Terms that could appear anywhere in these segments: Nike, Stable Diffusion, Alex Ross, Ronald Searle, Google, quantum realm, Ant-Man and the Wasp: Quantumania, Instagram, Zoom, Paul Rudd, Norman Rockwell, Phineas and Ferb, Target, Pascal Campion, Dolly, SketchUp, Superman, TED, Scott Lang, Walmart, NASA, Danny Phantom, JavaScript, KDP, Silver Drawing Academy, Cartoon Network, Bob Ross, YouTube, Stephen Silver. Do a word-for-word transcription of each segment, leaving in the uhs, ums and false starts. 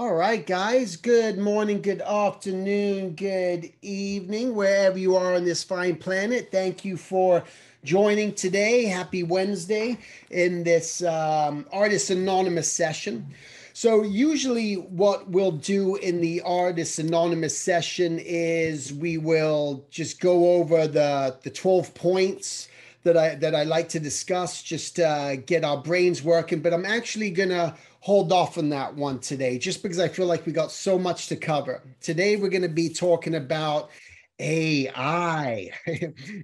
All right, guys, good morning, good afternoon, good evening, wherever you are on this fine planet. Thank you for joining today. Happy Wednesday in this um, Artists Anonymous session. So usually what we'll do in the Artists Anonymous session is we will just go over the, the twelve points that I, that I like to discuss, just uh, get our brains working, but I'm actually going to hold off on that one today, just because I feel like we got so much to cover. Today, we're going to be talking about A I,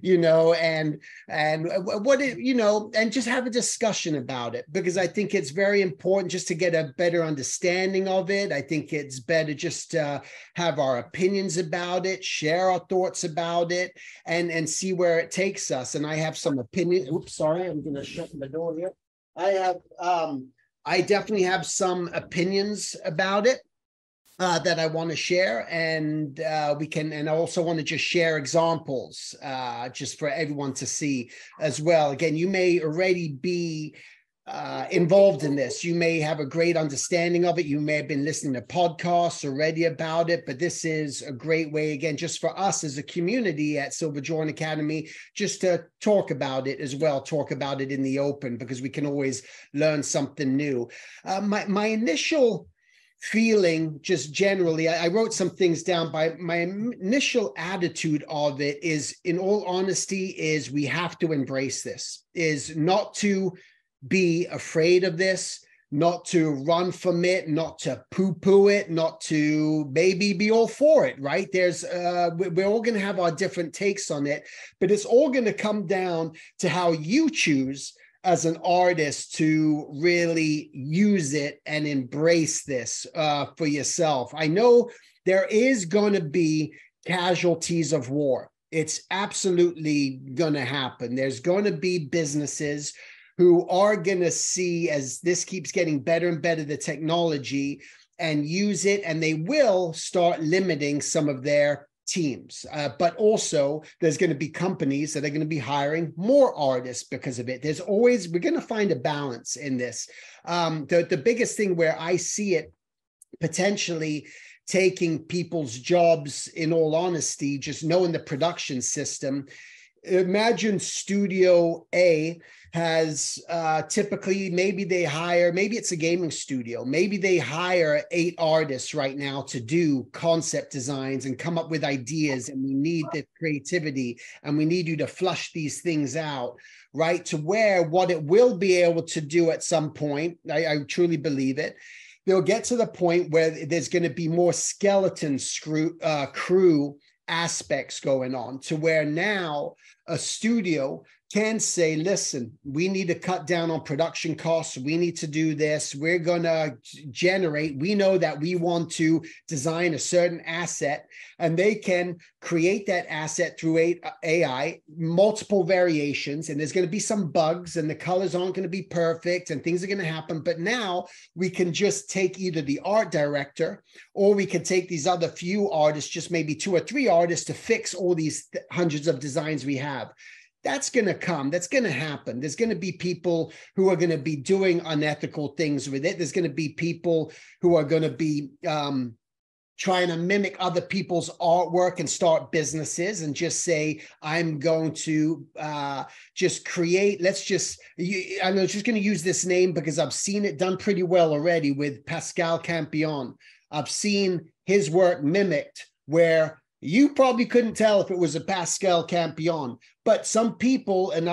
you know, and, and what it, you know, and just have a discussion about it, because I think it's very important just to get a better understanding of it. I think it's better just to have our opinions about it, share our thoughts about it, and, and see where it takes us. And I have some opinion. Oops, sorry, I'm going to shut my door here. I have, um, I definitely have some opinions about it uh, that I want to share, and uh, we can, and I also want to just share examples uh, just for everyone to see as well. Again, you may already be uh, involved in this. You may have a great understanding of it. You may have been listening to podcasts already about it, but this is a great way, again, just for us as a community at Silver Drawing Academy, just to talk about it as well, talk about it in the open, because we can always learn something new. Uh, my, my initial feeling, just generally, I, I wrote some things down, by my initial attitude of it is, in all honesty, is we have to embrace this, is not to be afraid of this, not to run from it, not to poo-poo it, not to maybe be all for it, right? There's, uh, we're all going to have our different takes on it, but it's all going to come down to how you choose as an artist to really use it and embrace this uh, for yourself. I know there is going to be casualties of war. It's absolutely going to happen. There's going to be businesses who are going to see, as this keeps getting better and better, the technology, and use it, and they will start limiting some of their teams. Uh, but also, there's going to be companies that are going to be hiring more artists because of it. There's always, we're going to find a balance in this. Um, the, the biggest thing where I see it potentially taking people's jobs, in all honesty, just knowing the production system, imagine Studio A has uh, typically, maybe they hire, maybe it's a gaming studio, maybe they hire eight artists right now to do concept designs and come up with ideas, and we need the creativity, and we need you to flush these things out, right? To where what it will be able to do at some point, I, I truly believe it, they'll get to the point where there's going to be more skeleton screw, uh, crew aspects going on, to where now a studio can say, listen, we need to cut down on production costs. We need to do this. We're going to generate, we know that we want to design a certain asset, and they can create that asset through A I, multiple variations, and there's going to be some bugs, and the colors aren't going to be perfect, and things are going to happen. But now we can just take either the art director, or we can take these other few artists, just maybe two or three artists, to fix all these th- hundreds of designs we have. That's going to come. That's going to happen. There's going to be people who are going to be doing unethical things with it. There's going to be people who are going to be um, trying to mimic other people's artwork and start businesses and just say, I'm going to uh, just create, let's just, I'm just going to use this name because I've seen it done pretty well already with Pascal Campion. I've seen his work mimicked where you probably couldn't tell if it was a Pascal Campion, but some people, an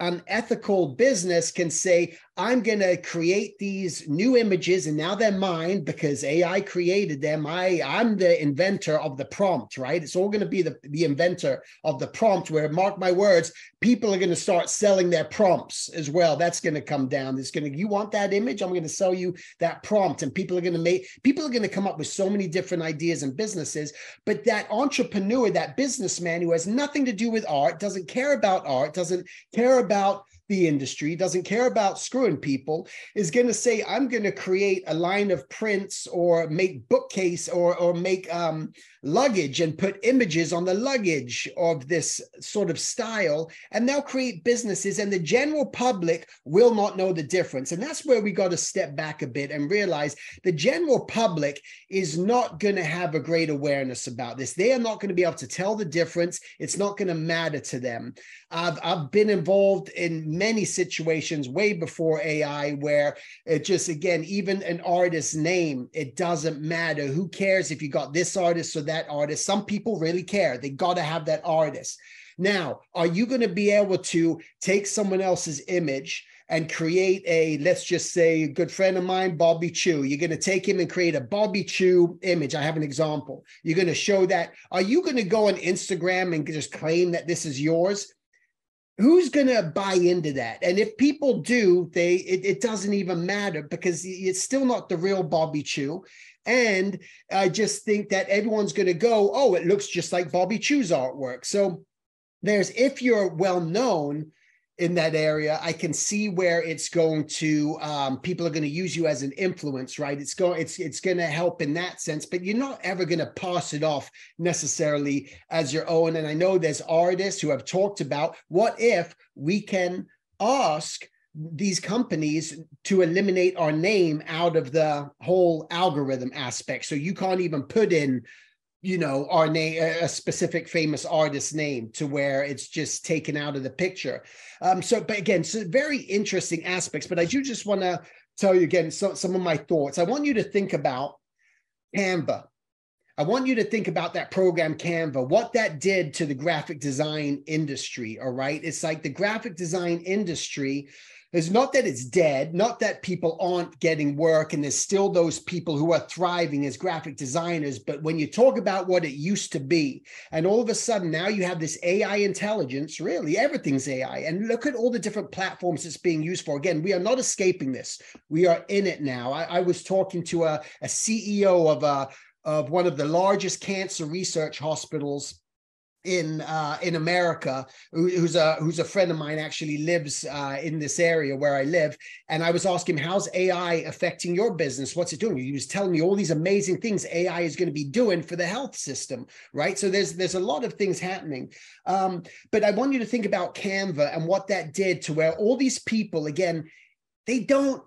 unethical business can say, I'm going to create these new images, and now they're mine because A I created them. I, I'm the inventor of the prompt, right? It's all going to be the, the inventor of the prompt, where, mark my words, people are going to start selling their prompts as well. That's going to come down. It's going to, you want that image? I'm going to sell you that prompt. And people are going to make, people are going to come up with so many different ideas and businesses. But that entrepreneur, that businessman who has nothing to do with art, doesn't care about art, doesn't care about the industry, doesn't care about screwing people, is going to say, I'm going to create a line of prints or make bookcase or, or make um, luggage and put images on the luggage of this sort of style. And they'll create businesses and the general public will not know the difference. And that's where we got to step back a bit and realize the general public is not going to have a great awareness about this. They are not going to be able to tell the difference. It's not going to matter to them. I've, I've been involved in many situations way before A I where it just, again, even an artist's name, it doesn't matter. Who cares if you got this artist or that artist? Some people really care. They got to have that artist. Now, are you going to be able to take someone else's image and create a, let's just say, a good friend of mine, Bobby Chiu? You're going to take him and create a Bobby Chiu image. I have an example. You're going to show that. Are you going to go on Instagram and just claim that this is yours? Who's going to buy into that? And if people do, they it, it doesn't even matter because it's still not the real Bobby Chiu. And I just think that everyone's going to go, oh, it looks just like Bobby Chiu's artwork. So there's, if you're well known in that area, I can see where it's going to, um, people are going to use you as an influence, right? It's going, it's, it's going to help in that sense, but you're not ever going to pass it off necessarily as your own. And I know there's artists who have talked about, what if we can ask these companies to eliminate our name out of the whole algorithm aspect? So you can't even put in, you know, our name, a specific famous artist's name, to where it's just taken out of the picture. Um, so, but again, so very interesting aspects, but I do just want to tell you again, so, some of my thoughts. I want you to think about Canva. I want you to think about that program Canva, what that did to the graphic design industry, all right? It's like the graphic design industry, it's not that it's dead, not that people aren't getting work, and there's still those people who are thriving as graphic designers, but when you talk about what it used to be, and all of a sudden now you have this A I intelligence, really everything's A I, and look at all the different platforms it's being used for. Again, we are not escaping this. We are in it now. I, I was talking to a, a C E O of, a, of one of the largest cancer research hospitals in uh in America, who, who's a who's a friend of mine, actually lives uh in this area where I live, and I was asking him, how's A I affecting your business? What's it doing? He was telling me all these amazing things A I is going to be doing for the health system, right? So there's there's a lot of things happening, um but I want you to think about Canva and what that did to where all these people, again, they don't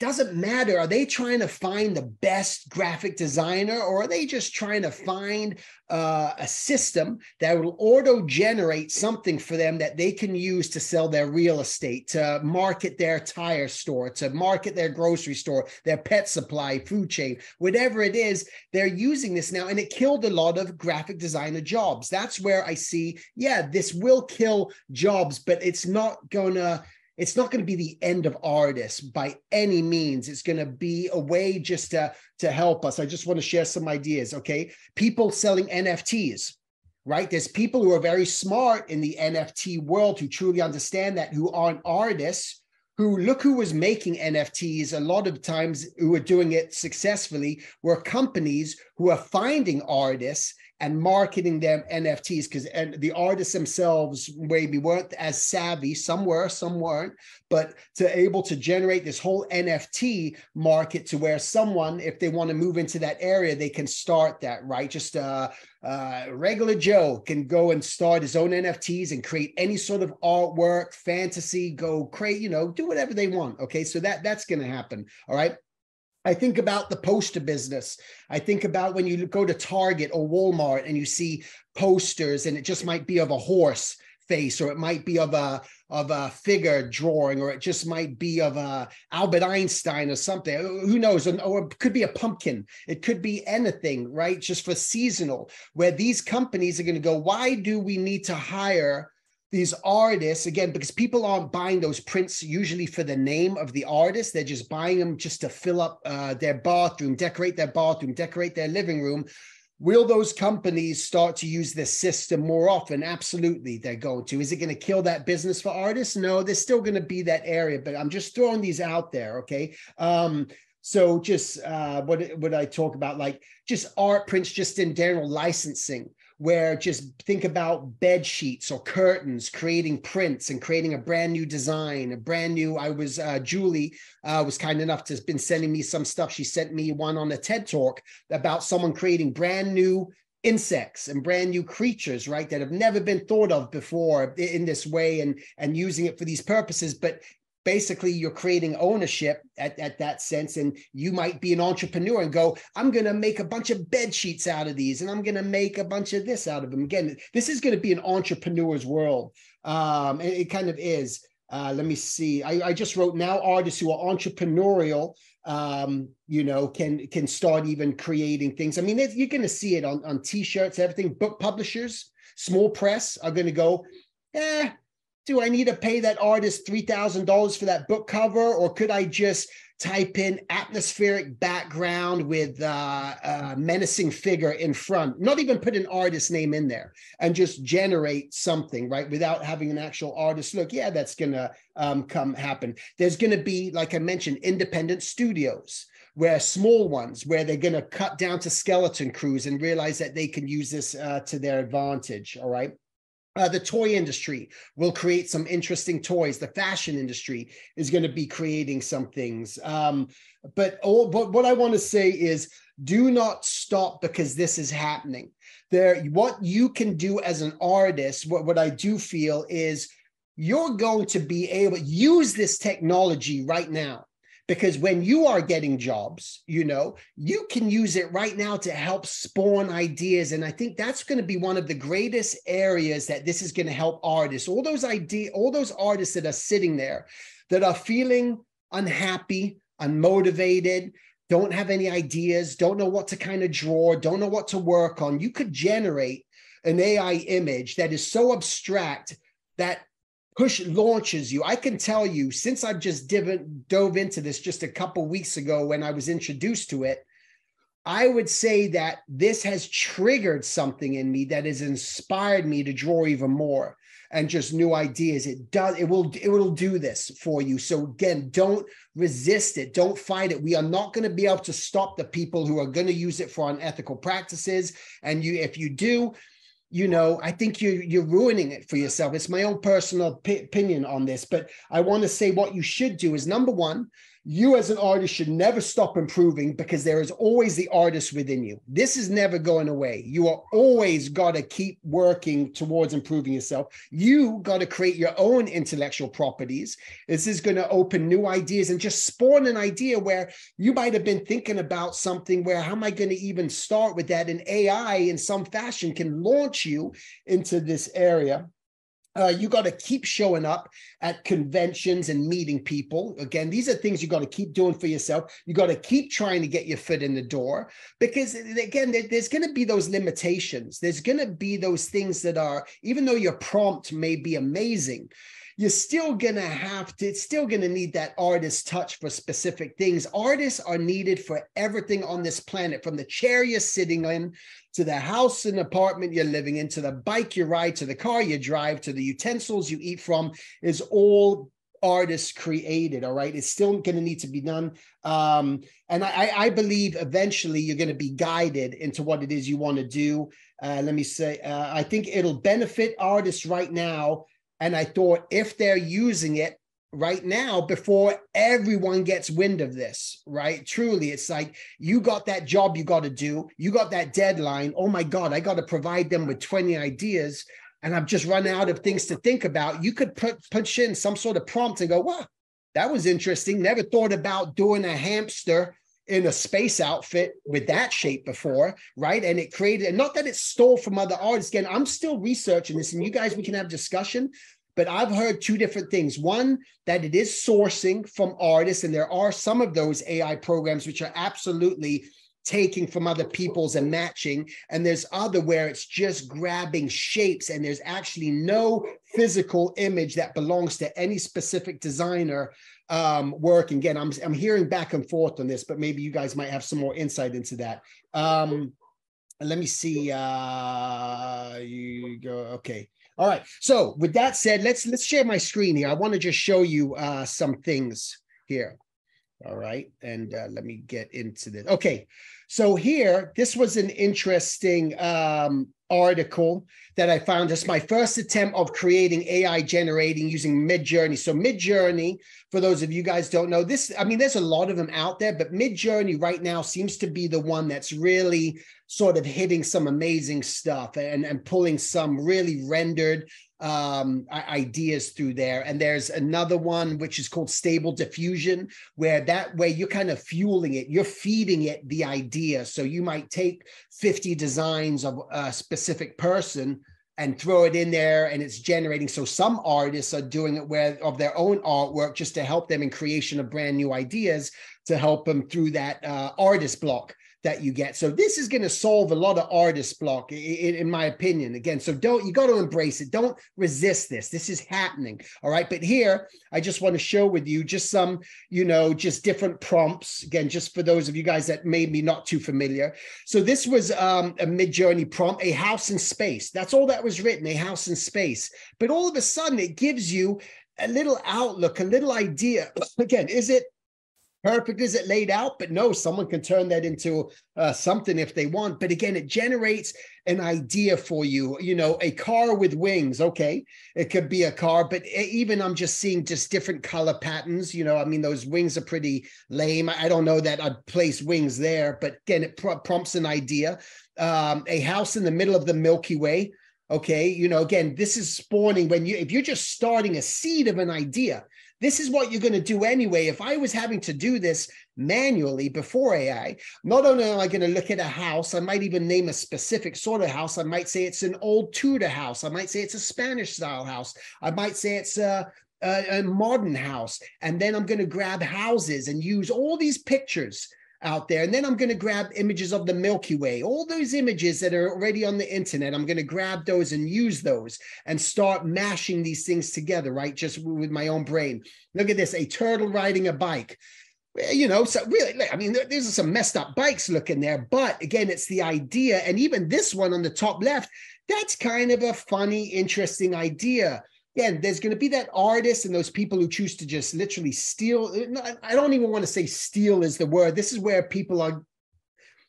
doesn't matter. Are they trying to find the best graphic designer, or are they just trying to find uh, a system that will auto-generate something for them that they can use to sell their real estate, to market their tire store, to market their grocery store, their pet supply, food chain, whatever it is, they're using this now. And it killed a lot of graphic designer jobs. That's where I see, yeah, this will kill jobs, but it's not going to It's not going to be the end of artists by any means. It's going to be a way just to, to help us. I just want to share some ideas, okay? People selling N F Ts, right? There's people who are very smart in the N F T world who truly understand that, who aren't artists, who look who was making N F Ts a lot of times, who were doing it successfully, were companies who are finding artists and marketing them N F Ts, because and the artists themselves maybe weren't as savvy. Some were, some weren't, but to able to generate this whole N F T market to where someone, if they want to move into that area, they can start that, right? Just uh, uh, regular Joe can go and start his own N F Ts and create any sort of artwork, fantasy, go create, you know, do whatever they want, okay? So that that's going to happen, all right? I think about the poster business. I think about when you go to Target or Walmart and you see posters, and it just might be of a horse face, or it might be of a of a figure drawing, or it just might be of a Albert Einstein or something. Who knows? Or it could be a pumpkin. It could be anything, right? Just for seasonal, where these companies are going to go, why do we need to hire these artists, again, because people aren't buying those prints usually for the name of the artist. They're just buying them just to fill up uh, their bathroom, decorate their bathroom, decorate their living room. Will those companies start to use this system more often? Absolutely, they're going to. Is it going to kill that business for artists? No, there's still going to be that area, but I'm just throwing these out there, okay? Um, So just uh, what, what I talk about, like just art prints, just in general licensing, where just think about bed sheets or curtains, creating prints and creating a brand new design, a brand new, I was, uh, Julie uh, was kind enough to have been sending me some stuff. She sent me one on a TED talk about someone creating brand new insects and brand new creatures, right, that have never been thought of before in this way, and, and using it for these purposes. But basically, you're creating ownership at, at that sense, and you might be an entrepreneur and go, I'm going to make a bunch of bed sheets out of these, and I'm going to make a bunch of this out of them. Again, this is going to be an entrepreneur's world. Um, it, it kind of is. Uh, let me see. I, I just wrote, now artists who are entrepreneurial, um, you know, can can start even creating things. I mean, you're going to see it on, on T-shirts, everything. Book publishers, small press are going to go, eh, do I need to pay that artist three thousand dollars for that book cover? Or could I just type in atmospheric background with uh, a menacing figure in front, not even put an artist name in there, and just generate something, right? Without having an actual artist look. Yeah, that's going to um, come happen. There's going to be, like I mentioned, independent studios, where small ones, where they're going to cut down to skeleton crews and realize that they can use this uh, to their advantage, all right? Uh, the toy industry will create some interesting toys. The fashion industry is going to be creating some things. Um, but, all, but what I want to say is, do not stop because this is happening. There, what you can do as an artist, what, what I do feel is, you're going to be able to use this technology right now. Because when you are getting jobs, you know, you can use it right now to help spawn ideas. And I think that's going to be one of the greatest areas that this is going to help artists. All those ideas, all those artists that are sitting there, that are feeling unhappy, unmotivated, don't have any ideas, don't know what to kind of draw, don't know what to work on. You could generate an A I image that is so abstract that push launches you. I can tell you, since I've just div- dove into this just a couple weeks ago when I was introduced to it, I would say that this has triggered something in me that has inspired me to draw even more and just new ideas. It does. It will. It will do this for you. So again, don't resist it. Don't fight it. We are not going to be able to stop the people who are going to use it for unethical practices. And you, if you do, you know, I think you, you're ruining it for yourself. It's my own personal p- opinion on this, but I want to say what you should do is, number one, you as an artist should never stop improving, because there is always the artist within you. This is never going away. You are always got to keep working towards improving yourself. You got to create your own intellectual properties. This is going to open new ideas and just spawn an idea where you might have been thinking about something where, how am I going to even start with that? And A I in some fashion can launch you into this area. Uh, you got to keep showing up at conventions and meeting people. Again, these are things you got to keep doing for yourself. You got to keep trying to get your foot in the door, because again, there, there's going to be those limitations. There's going to be those things that are, even though your prompt may be amazing, you're still going to have to, it's still going to need that artist touch for specific things. Artists are needed for everything on this planet, from the chair you're sitting in, to the house and apartment you're living in, to the bike you ride, to the car you drive, to the utensils you eat from, is all artists created, all right? It's still going to need to be done. Um, and I, I believe eventually you're going to be guided into what it is you want to do. Uh, let me say, uh, I think it'll benefit artists right now. And I thought, if they're using it right now before everyone gets wind of this, right? Truly, it's like, you got that job you got to do. You got that deadline. Oh my God, I got to provide them with twenty ideas, and I've just run out of things to think about. You could put, punch in some sort of prompt and go, wow, that was interesting. Never thought about doing a hamster in a space outfit with that shape before, right? And it created, and not that it stole from other artists. Again, I'm still researching this, and you guys, we can have discussion, but I've heard two different things. One, that it is sourcing from artists, and there are some of those A I programs which are absolutely taking from other people's and matching. And there's other where it's just grabbing shapes, and there's actually no physical image that belongs to any specific designer um, work. Again, I'm, I'm hearing back and forth on this, but maybe you guys might have some more insight into that. Um, let me see. Uh, you go. Okay. All right. So with that said, let's, let's share my screen here. I want to just show you uh, some things here. All right. And uh, let me get into this. Okay. So here, this was an interesting um, article that I found. It's my first attempt of creating A I generating using Midjourney. So Midjourney, for those of you guys don't know this, I mean, there's a lot of them out there, but Midjourney right now seems to be the one that's really sort of hitting some amazing stuff and, and pulling some really rendered um ideas through there. And there's another one which is called Stable Diffusion, where that way you're kind of fueling it, you're feeding it the idea. So you might take fifty designs of a specific person and throw it in there, and it's generating. So some artists are doing it where of their own artwork just to help them in creation of brand new ideas, to help them through that uh, artist block that you get. So this is going to solve a lot of artist block, in, in my opinion. Again, so don't, you got to embrace it. Don't resist this. This is happening. All right. But here, I just want to show with you just some, you know, just different prompts. Again, just for those of you guys that may be not too familiar. So this was um, a Midjourney prompt, a house in space. That's all that was written, a house in space. But all of a sudden it gives you a little outlook, a little idea. Again, is it perfect? Is it laid out? But no, someone can turn that into uh, something if they want. But again, it generates an idea for you, you know, a car with wings. Okay, it could be a car, but even I'm just seeing just different color patterns. You know, I mean, those wings are pretty lame. I don't know that I'd place wings there, but again, it pr- prompts an idea. Um, a house in the middle of the Milky Way. Okay, you know, again, this is spawning when you, if you're just starting a seed of an idea. This is what you're going to do anyway. If I was having to do this manually before A I, not only am I going to look at a house, I might even name a specific sort of house. I might say it's an old Tudor house. I might say it's a Spanish style house. I might say it's a, a, a modern house. And then I'm going to grab houses and use all these pictures out there. And then I'm going to grab images of the Milky Way, all those images that are already on the internet. I'm going to grab those and use those and start mashing these things together, right? Just with my own brain. Look at this, a turtle riding a bike. You know, so really, I mean, these are some messed up bikes looking there, but again, it's the idea. And even this one on the top left, that's kind of a funny, interesting idea. Again, there's going to be that artist and those people who choose to just literally steal. I don't even want to say steal is the word. This is where people are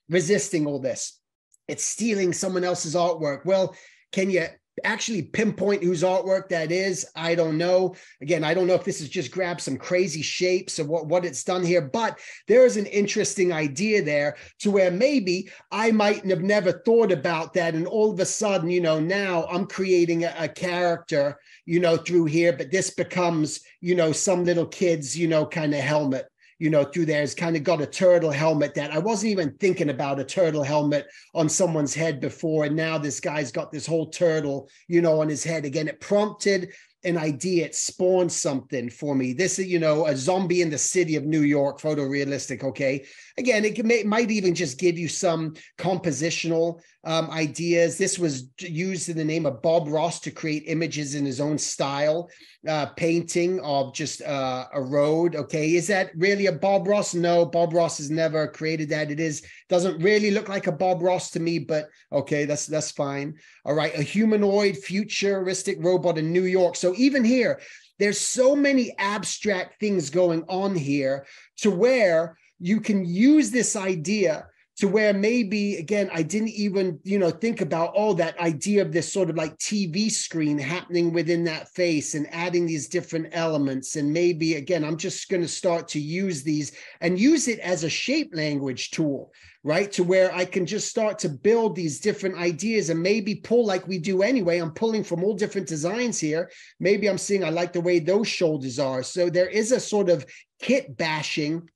resisting all this. It's stealing someone else's artwork. Well, can you actually pinpoint whose artwork that is? I don't know. Again, I don't know if this is just grab some crazy shapes or what, what it's done here, but there is an interesting idea there to where maybe I might have never thought about that. And all of a sudden, you know, now I'm creating a, a character, you know, through here, but this becomes, you know, some little kid's, you know, kind of helmet, you know, through there. It's kind of got a turtle helmet that I wasn't even thinking about, a turtle helmet on someone's head before. And now this guy's got this whole turtle, you know, on his head. Again, it prompted an idea. It spawned something for me. This is, you know, a zombie in the city of New York, photorealistic. Okay. Again, it may, might even just give you some compositional um, ideas. This was used in the name of Bob Ross to create images in his own style, uh, painting of just uh, a road. Okay. Is that really a Bob Ross? No, Bob Ross has never created that. It is, doesn't really look like a Bob Ross to me, but okay, that's, that's fine. All right. A humanoid futuristic robot in New York. So So even here, there's so many abstract things going on here to where you can use this idea to where maybe, again, I didn't even, you know, think about, oh, that idea of this sort of like T V screen happening within that face and adding these different elements. And maybe, again, I'm just going to start to use these and use it as a shape language tool, right? To where I can just start to build these different ideas and maybe pull like we do anyway. I'm pulling from all different designs here. Maybe I'm seeing, I like the way those shoulders are. So there is a sort of kit bashing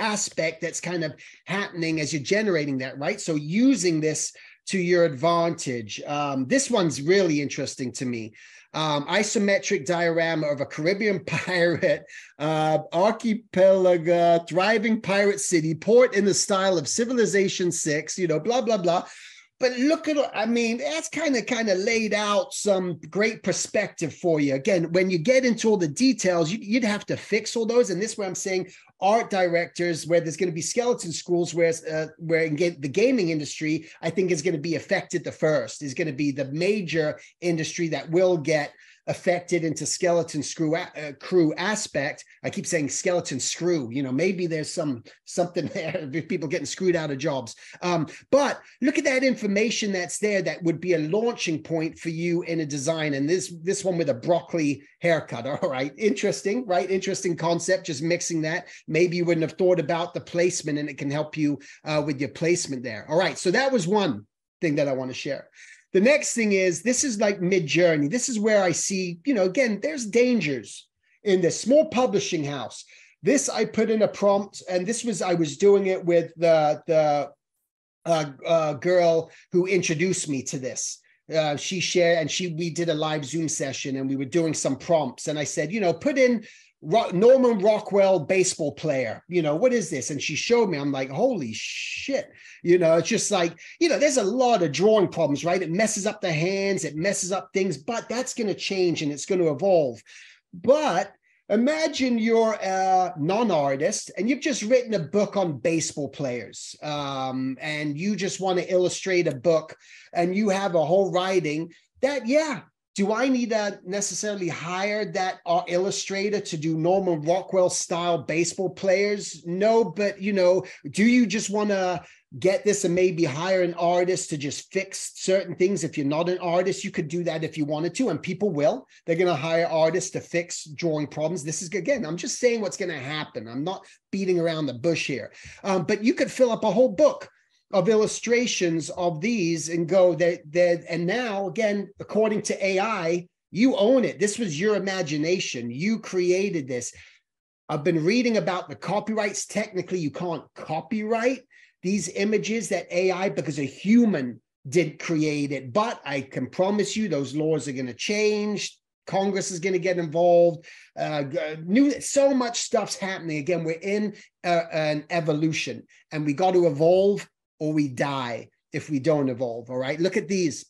aspect that's kind of happening as you're generating that, right? So using this to your advantage. Um, this one's really interesting to me. Um, isometric diorama of a Caribbean pirate, uh, archipelago, thriving pirate city, port in the style of Civilization Six, you know, blah, blah, blah. But look at, I mean, that's kind of kind of laid out some great perspective for you. Again, when you get into all the details, you, you'd have to fix all those. And this is where I'm saying art directors, where there's going to be skeleton schools, where, uh, where in ga- the gaming industry, I think is going to be affected the first, is going to be the major industry that will get affected into skeleton screw uh, crew aspect. I keep saying skeleton screw, you know, maybe there's some something there, people getting screwed out of jobs. Um, but look at that information that's there that would be a launching point for you in a design. And this, this one with a broccoli haircut. All right. Interesting, right? Interesting concept, just mixing that. Maybe you wouldn't have thought about the placement, and it can help you uh, with your placement there. All right. So that was one thing that I want to share. The next thing is, this is like Midjourney. This is where I see, you know, again, there's dangers in this small publishing house. This, I put in a prompt, and this was, I was doing it with the, the uh, uh, girl who introduced me to this. Uh, she shared, and she, we did a live Zoom session, and we were doing some prompts. And I said, you know, put in Ro- Norman Rockwell baseball player, you know, what is this? And she showed me, I'm like, holy shit. You know, it's just like, you know, there's a lot of drawing problems, right? It messes up the hands, it messes up things, but that's going to change and it's going to evolve. But imagine you're a non-artist and you've just written a book on baseball players, um, and you just want to illustrate a book, and you have a whole writing that, yeah, do I need to necessarily hire that illustrator to do Norman Rockwell style baseball players? No, but, you know, do you just want to get this and maybe hire an artist to just fix certain things? If you're not an artist, you could do that if you wanted to, and people will. They're going to hire artists to fix drawing problems. This is, again, I'm just saying what's going to happen. I'm not beating around the bush here, um, but you could fill up a whole book of illustrations of these and go there, there. And now, again, according to A I, you own it. This was your imagination. You created this. I've been reading about the copyrights. Technically, you can't copyright these images that A I, because a human did create it. But I can promise you those laws are going to change. Congress is going to get involved. Uh, new, so much stuff's happening. Again, we're in uh, an evolution, and we got to evolve or we die if we don't evolve, all right? Look at these,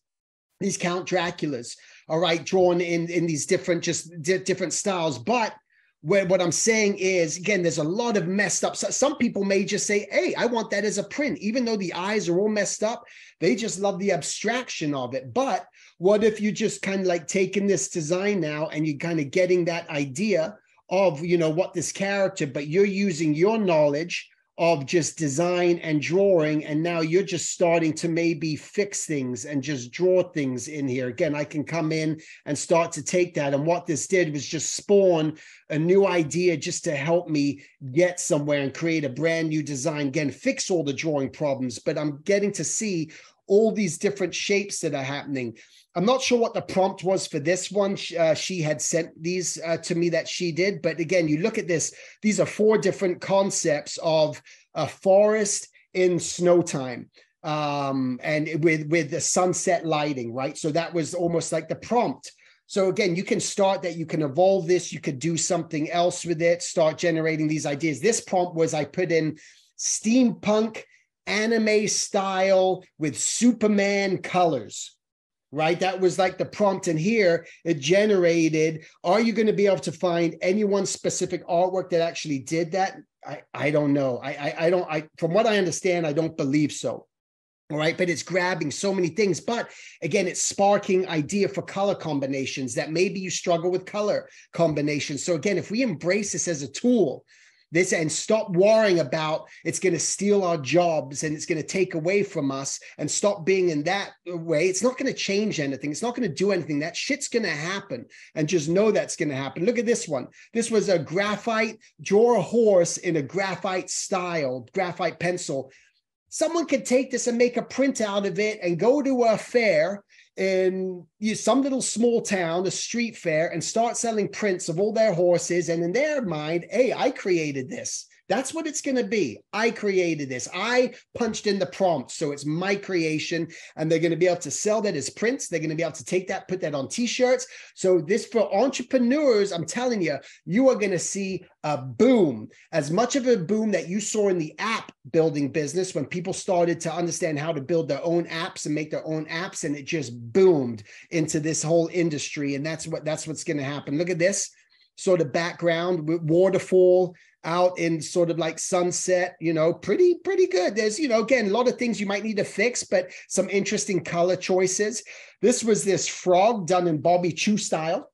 these Count Draculas, all right, drawn in, in these different, just di- different styles. But where, what I'm saying is, again, there's a lot of messed up. So some people may just say, hey, I want that as a print. Even though the eyes are all messed up, they just love the abstraction of it. But what if you just kind of like taking this design now and you're kind of getting that idea of, you know, what this character, but you're using your knowledge of just design and drawing, and now you're just starting to maybe fix things and just draw things in here. Again, I can come in and start to take that, and what this did was just spawn a new idea just to help me get somewhere and create a brand new design. Again, fix all the drawing problems, but I'm getting to see all these different shapes that are happening. I'm not sure what the prompt was for this one. Uh, she had sent these uh, to me that she did. But again, you look at this. These are four different concepts of a forest in snow time, um, and with, with the sunset lighting, right? So that was almost like the prompt. So again, you can start that. You can evolve this. You could do something else with it, start generating these ideas. This prompt was, I put in steampunk anime style with Superman colors. Right? That was like the prompt. And here it generated, are you going to be able to find any one specific artwork that actually did that? I, I don't know. I, I, I don't, I, from what I understand, I don't believe so. All right. But it's grabbing so many things. But again, it's sparking idea for color combinations that maybe you struggle with color combinations. So again, if we embrace this as a tool, this, and stop worrying about it's going to steal our jobs and it's going to take away from us, and stop being in that way. It's not going to change anything. It's not going to do anything. That shit's going to happen, and just know that's going to happen. Look at this one. This was a graphite, draw a horse in a graphite style, graphite pencil. Someone could take this and make a print out of it and go to a fair in some little small town, a street fair, and start selling prints of all their horses. And in their mind, hey, I created this. That's what it's going to be. I created this. I punched in the prompt. So it's my creation. And they're going to be able to sell that as prints. They're going to be able to take that, put that on t-shirts. So this, for entrepreneurs, I'm telling you, you are going to see a boom, as much of a boom that you saw in the app building business when people started to understand how to build their own apps and make their own apps. And it just boomed into this whole industry. And that's what, that's what's going to happen. Look at this sort of background with waterfall out in sort of like sunset, you know, pretty, pretty good. There's, you know, again, a lot of things you might need to fix, but some interesting color choices. This was this frog done in Bobby Chiu style.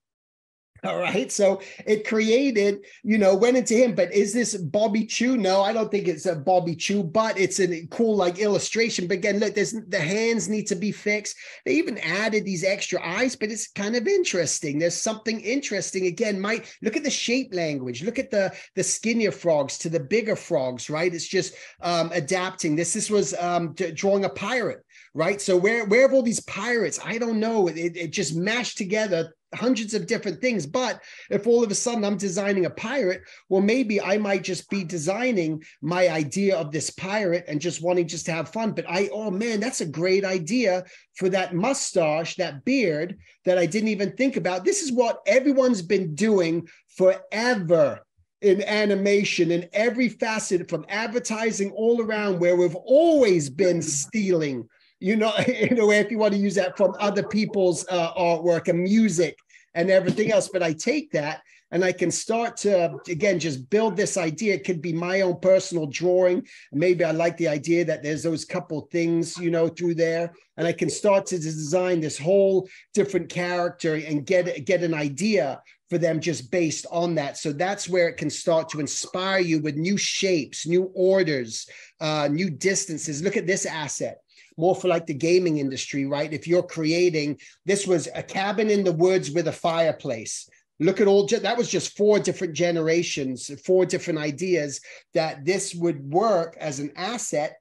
All right. So it created, you know, went into him. But is this Bobby Chiu? No, I don't think it's a Bobby Chiu, but it's a cool like illustration. But again, look, there's, the hands need to be fixed. They even added these extra eyes, but it's kind of interesting. There's something interesting. Again, Mike, look at the shape language. Look at the, the skinnier frogs to the bigger frogs, right? It's just um, adapting. This, this was um, drawing a pirate, right? So where, where have all these pirates? I don't know. It, it just mashed together hundreds of different things. But if all of a sudden I'm designing a pirate, well, maybe I might just be designing my idea of this pirate and just wanting just to have fun. But I, oh man, that's a great idea for that mustache, that beard that I didn't even think about. This is what everyone's been doing forever in animation, in every facet, from advertising all around, where we've always been stealing, you know, in a way, if you want to use that, from other people's uh, artwork and music and everything else. But I take that and I can start to, again, just build this idea. It could be my own personal drawing. Maybe I like the idea that there's those couple things, you know, through there. And I can start to design this whole different character and get, get an idea for them just based on that. So that's where it can start to inspire you with new shapes, new orders, uh, new distances. Look at this asset. More for like the gaming industry, right? If you're creating, this was a cabin in the woods with a fireplace. Look at all, that was just four different generations, four different ideas that this would work as an asset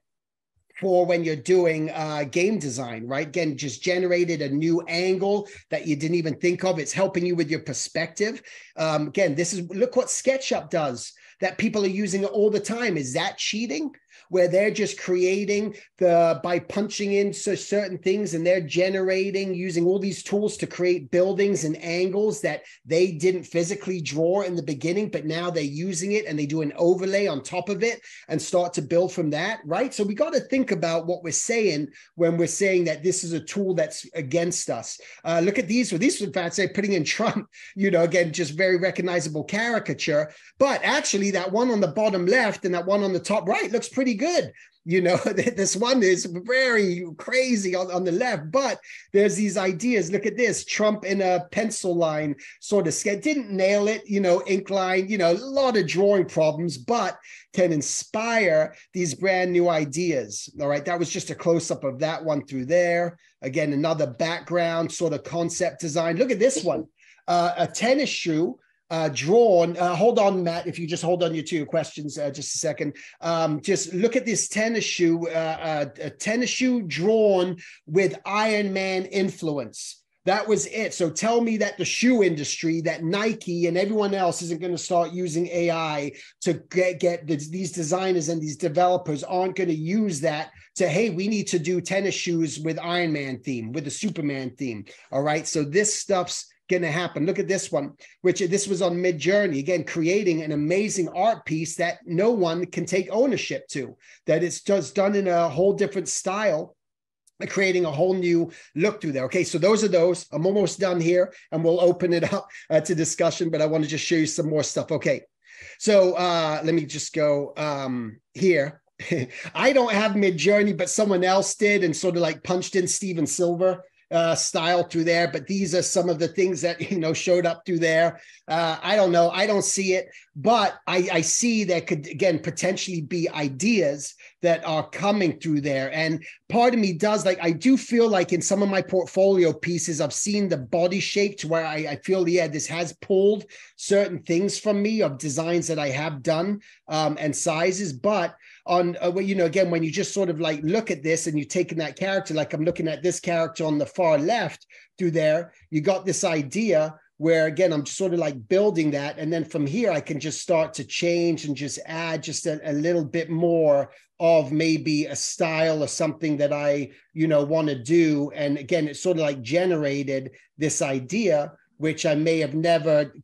for when you're doing uh, game design, right? Again, just generated a new angle that you didn't even think of. It's helping you with your perspective. Um, again, this is, look what SketchUp does, that people are using it all the time. Is that cheating? Where they're just creating the, by punching in so certain things, and they're generating, using all these tools to create buildings and angles that they didn't physically draw in the beginning, but now they're using it and they do an overlay on top of it and start to build from that, right? So we got to think about what we're saying when we're saying that this is a tool that's against us. Uh, look at these, well, these in fact, they're putting in Trump, you know, again, just very recognizable caricature, but actually that one on the bottom left and that one on the top right looks pretty good. You know, this one is very crazy on, on the left, but there's these ideas. Look at this, Trump in a pencil line sort of sketch. Didn't nail it, you know, ink line, you know, a lot of drawing problems, but can inspire these brand new ideas. All right, that was just a close-up of that one through there. Again, another background sort of concept design. Look at this one, uh, a tennis shoe. Uh, drawn, uh, hold on, Matt, if you just hold on your, to your questions, uh, just a second. Um, just look at this tennis shoe, uh, a, a tennis shoe drawn with Iron Man influence. That was it. So tell me that the shoe industry, that Nike and everyone else isn't going to start using A I to get, get the, these designers and these developers aren't going to use that to, hey, we need to do tennis shoes with Iron Man theme, with the Superman theme. All right. So this stuff's going to happen. Look at this one, which this was on Midjourney, again, creating an amazing art piece that no one can take ownership to, that it's just done in a whole different style, creating a whole new look through there. Okay, so those are those. I'm almost done here, and we'll open it up uh, to discussion, but I want to just show you some more stuff. Okay, so uh, let me just go um, here. I don't have Midjourney, but someone else did and sort of like punched in Stephen Silver Uh, style through there, but these are some of the things that, you know, showed up through there. Uh, I don't know. I don't see it, but I, I see there could, again, potentially be ideas that are coming through there. And part of me does, like, I do feel like in some of my portfolio pieces, I've seen the body shape to where I, I feel, yeah, this has pulled certain things from me of designs that I have done um, and sizes, but on, uh, well, you know, again, when you just sort of like look at this and you're taking that character, like I'm looking at this character on the far left through there, you got this idea where, again, I'm just sort of like building that. And then from here, I can just start to change and just add just a, a little bit more of maybe a style or something that I, you know, want to do. And again, it sort of like generated this idea, which I may have never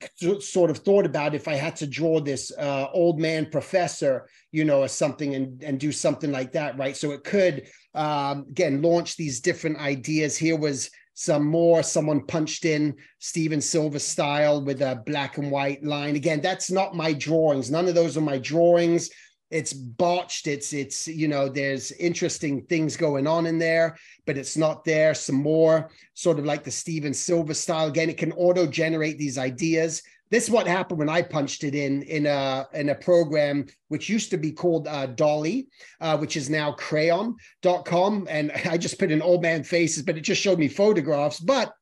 sort of thought about if I had to draw this uh, old man professor, you know, or something, and, and do something like that, right? So it could, um, again, launch these different ideas. Here was some more, someone punched in Stephen Silver style with a black and white line. Again, that's not my drawings. None of those are my drawings. it's botched. It's, it's, you know, there's interesting things going on in there, but it's not there. Some more sort of like the Stephen Silver style. Again, it can auto-generate these ideas. This is what happened when I punched it in, in a, in a program which used to be called uh, Dolly, uh, which is now Craiyon dot com. And I just put in old man faces, but it just showed me photographs. But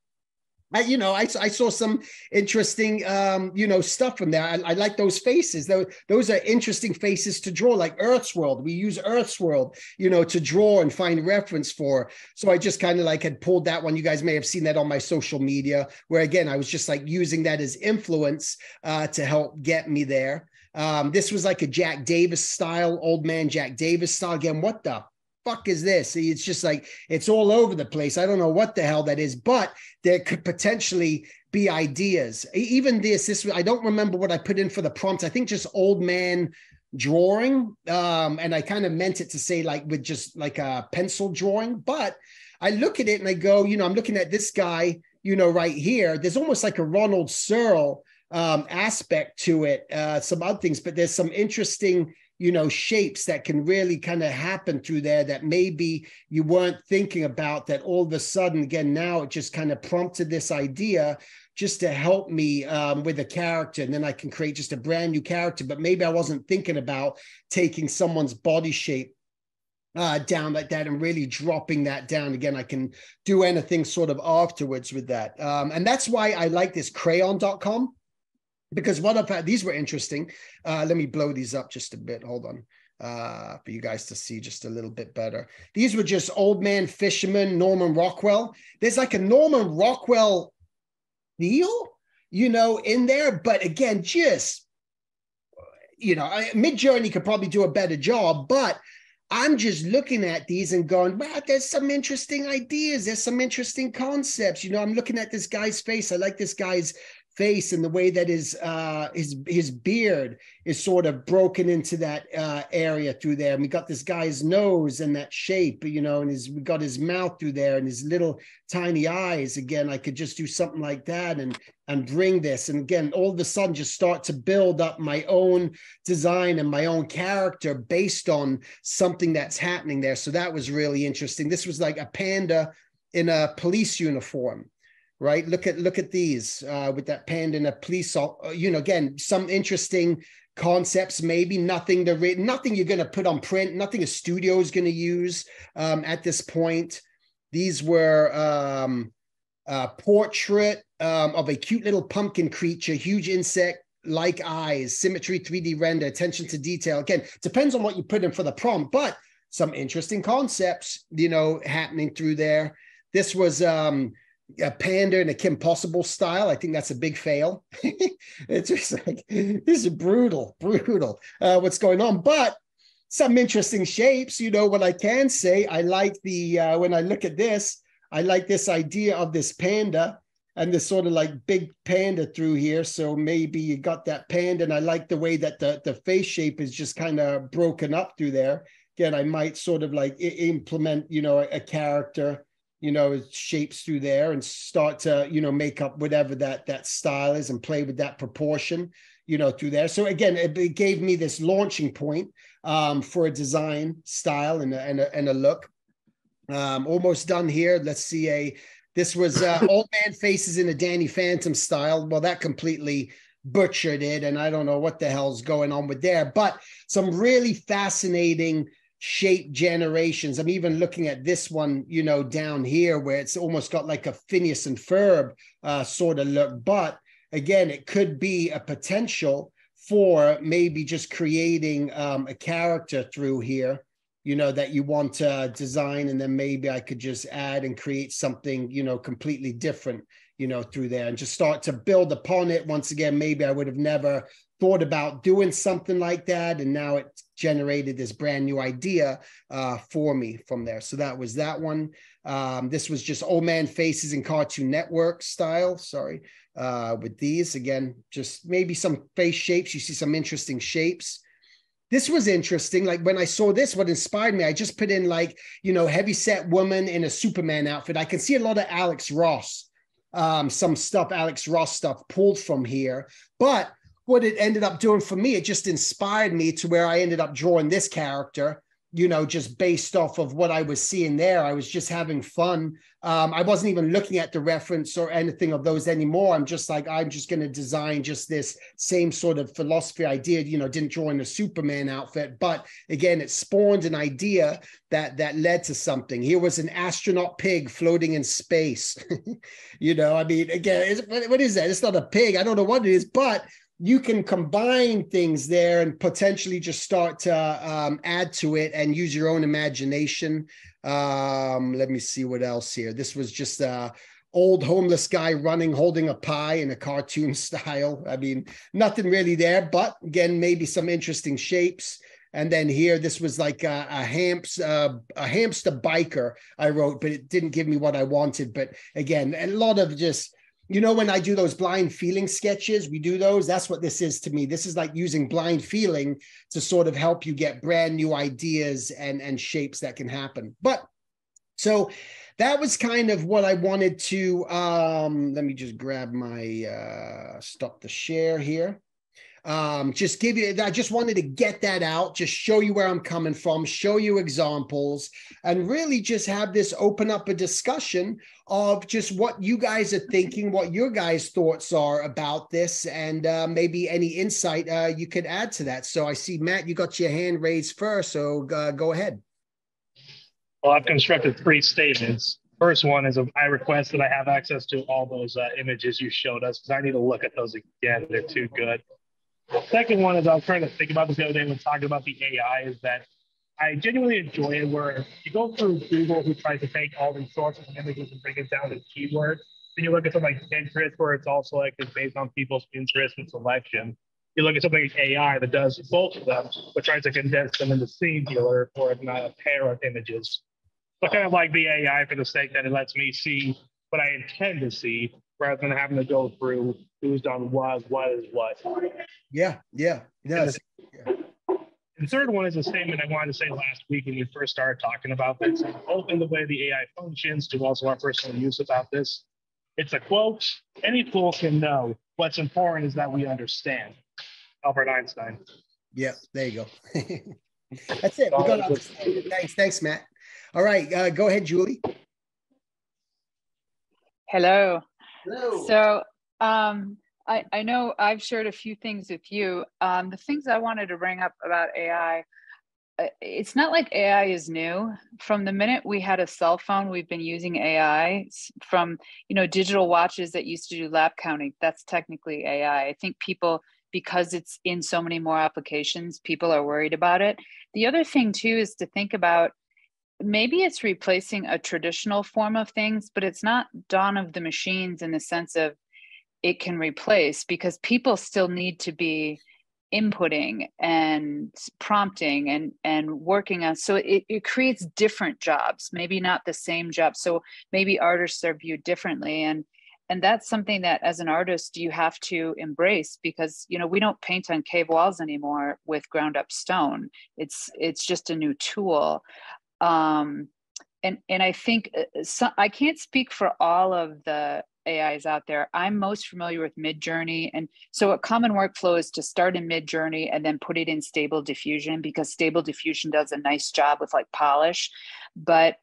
I, you know, I, I saw some interesting, um, you know, stuff from there. I, I like those faces. Those, those are interesting faces to draw, like Earth's World. We use Earth's World, you know, to draw and find reference for. So I just kind of like had pulled that one. You guys may have seen that on my social media, where, again, I was just like using that as influence uh, to help get me there. Um, this was like a Jack Davis style, old man Jack Davis style. Again, what the fuck is this? It's just like, it's all over the place. I don't know what the hell that is, but there could potentially be ideas. Even this, this, I don't remember what I put in for the prompt. I think just old man drawing. Um, and I kind of meant it to say like with just like a pencil drawing, but I look at it and I go, you know, I'm looking at this guy, you know, right here. There's almost like a Ronald Searle um, aspect to it, uh, some other things, but there's some interesting, you know, shapes that can really kind of happen through there that maybe you weren't thinking about, that all of a sudden, again, now it just kind of prompted this idea just to help me um, with a character. And then I can create just a brand new character, but maybe I wasn't thinking about taking someone's body shape uh, down like that and really dropping that down. Again, I can do anything sort of afterwards with that. Um, and that's why I like this Craiyon dot com. Because what I've had, these were interesting. Uh, let me blow these up just a bit. Hold on, uh, for you guys to see just a little bit better. These were just old man fisherman, Norman Rockwell. There's like a Norman Rockwell deal, you know, in there. But again, just, you know, Midjourney could probably do a better job, but I'm just looking at these and going, wow, there's some interesting ideas. There's some interesting concepts. You know, I'm looking at this guy's face. I like this guy's face and the way that his uh his his beard is sort of broken into that uh area through there, and we got this guy's nose and that shape, you know, and his, we got his mouth through there and his little tiny eyes. Again, I could just do something like that and and bring this, and again all of a sudden just start to build up my own design and my own character based on something that's happening there. So that was really interesting. This was like a panda in a police uniform. Right. Look at look at these uh, with that panda and a police. You know, again, some interesting concepts, maybe nothing to read, nothing you're going to put on print, nothing a studio is going to use um, at this point. These were um, a portrait um, of a cute little pumpkin creature, huge insect like eyes, symmetry, three D render, attention to detail. Again, depends on what you put in for the prompt, but some interesting concepts, you know, happening through there. This was um a panda in a Kim Possible style. I think that's a big fail. It's just like, this is brutal, brutal, uh, what's going on. But some interesting shapes, you know, what I can say, I like the, uh, when I look at this, I like this idea of this panda and this sort of like big panda through here. So maybe you got that panda, and I like the way that the, the face shape is just kind of broken up through there. Again, I might sort of like implement, you know, a, a character, you know, shapes through there and start to, you know, make up whatever that, that style is and play with that proportion, you know, through there. So again, it, it gave me this launching point um, for a design style and a, and a, and a look. Um, almost done here. Let's see a, this was uh, old man faces in a Danny Phantom style. Well, that completely butchered it. And I don't know what the hell's going on with there, but some really fascinating shape generations. I'm even looking at this one, you know, down here where it's almost got like a Phineas and Ferb uh, sort of look. But again, it could be a potential for maybe just creating um, a character through here, you know, that you want to design. And then maybe I could just add and create something, you know, completely different, you know, through there and just start to build upon it. Once again, maybe I would have never thought about doing something like that, and now it generated this brand new idea uh, for me from there. So that was that one. Um, this was just old man faces in Cartoon Network style, sorry, uh, with these. Again, just maybe some face shapes. You see some interesting shapes. This was interesting. Like when I saw this, what inspired me, I just put in like, you know, heavyset woman in a Superman outfit. I can see a lot of Alex Ross, um, some stuff, Alex Ross stuff pulled from here, but what it ended up doing for me, it just inspired me to where I ended up drawing this character, you know, just based off of what I was seeing there. I was just having fun. Um, I wasn't even looking at the reference or anything of those anymore. I'm just like, I'm just going to design just this same sort of philosophy I did, you know, didn't join the Superman outfit. But again, it spawned an idea that that led to something. Here was an astronaut pig floating in space. You know, I mean, again, what is that? It's not a pig. I don't know what it is, but you can combine things there and potentially just start to um, add to it and use your own imagination. Um, let me see what else here. This was just an old homeless guy running, holding a pie in a cartoon style. I mean, nothing really there, but again, maybe some interesting shapes. And then here, this was like a, a, hamps, uh, a hamster biker I wrote, but it didn't give me what I wanted. But again, a lot of just, you know, when I do those blind feeling sketches, we do those. That's what this is to me. This is like using blind feeling to sort of help you get brand new ideas and, and shapes that can happen. But so that was kind of what I wanted to, um, let me just grab my, uh, stop the share here. Um, just give you, I just wanted to get that out, just show you where I'm coming from, show you examples, and really just have this open up a discussion of just what you guys are thinking, what your guys' thoughts are about this, and uh, maybe any insight uh, you could add to that. So I see, Matt, you got your hand raised first, so uh, go ahead. Well, I've constructed three statements. First one is, I request that I have access to all those uh, images you showed us, because I need to look at those again. They're too good. The second one is, I was trying to think about this the other day when talking about the A I, is that I genuinely enjoy it where you go through Google, who tries to take all the sources and images and break it down to keywords. Then you look at something like Pinterest, where it's also like it's based on people's interest and selection. You look at something like A I that does both of them, but tries to condense them into singular or if not a pair of images. So I kind of like the A I for the sake that it lets me see what I intend to see, rather than having to go through who's done what, what is what. Yeah, yeah, yes. And the, the third one is a statement I wanted to say last week when we first started talking about this, both in the way the A I functions to also our personal use about this. It's a quote, any fool can know. What's important is that we understand. Albert Einstein. Yeah, there you go. That's it. We got on. Thanks, thanks, Matt. All right, uh, go ahead, Julie. Hello. Hello. So um, I, I know I've shared a few things with you. Um, the things I wanted to bring up about A I, it's not like A I is new. From the minute we had a cell phone, we've been using A I. From, you know, digital watches that used to do lap counting, that's technically A I. I think people, because it's in so many more applications, people are worried about it. The other thing too is to think about, maybe it's replacing a traditional form of things, but it's not dawn of the machines in the sense of it can replace, because people still need to be inputting and prompting and, and working on. So it, it creates different jobs, maybe not the same job. So maybe artists are viewed differently. And, and that's something that as an artist, you have to embrace, because, you know, we don't paint on cave walls anymore with ground up stone. It's, it's just a new tool. Um, and, and I think, so, I can't speak for all of the A Is out there. I'm most familiar with Midjourney. And so a common workflow is to start in Midjourney and then put it in Stable Diffusion, because Stable Diffusion does a nice job with like polish. But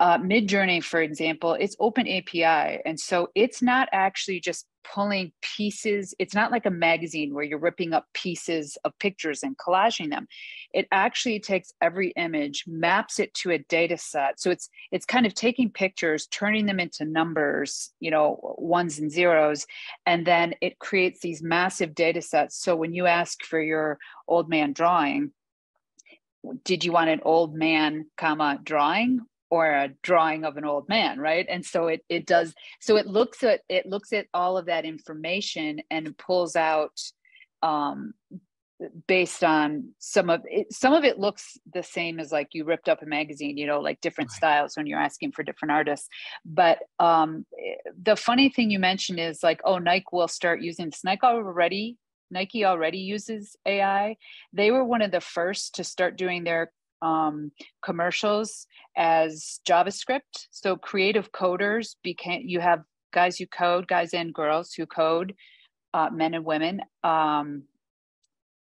uh, Midjourney, for example, it's open A P I. And so it's not actually just pulling pieces. It's not like a magazine where you're ripping up pieces of pictures and collaging them. It actually takes every image, maps it to a data set. So it's it's kind of taking pictures, turning them into numbers, you know, ones and zeros, and then it creates these massive data sets. So when you ask for your old man drawing, did you want an old man, comma, drawing? Or a drawing of an old man, right? And so it it does. So it looks at it looks at all of that information and pulls out um, based on some of it. Some of it looks the same as like you ripped up a magazine, you know, like different right. styles when you're asking for different artists. But um, the funny thing you mentioned is like, oh, Nike will start using this. Nike already Nike already uses A I. They were one of the first to start doing their um commercials as JavaScript. So creative coders became, you have guys who code, guys and girls who code, uh, men and women, um,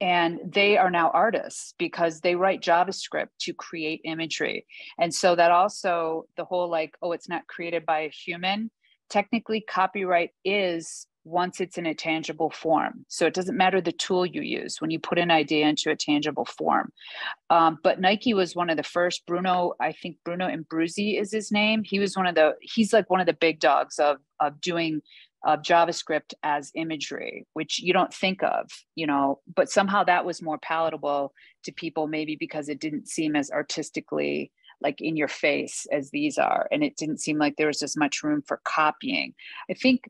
and they are now artists because they write JavaScript to create imagery. And so that also, the whole like, oh, it's not created by a human. Technically, copyright is once it's in a tangible form. So it doesn't matter the tool you use when you put an idea into a tangible form. Um, but Nike was one of the first. Bruno, I think Bruno Imbruzzi is his name. He was one of the, he's like one of the big dogs of, of doing of JavaScript as imagery, which you don't think of, you know, but somehow that was more palatable to people, maybe because it didn't seem as artistically like in your face as these are. And it didn't seem like there was as much room for copying. I think,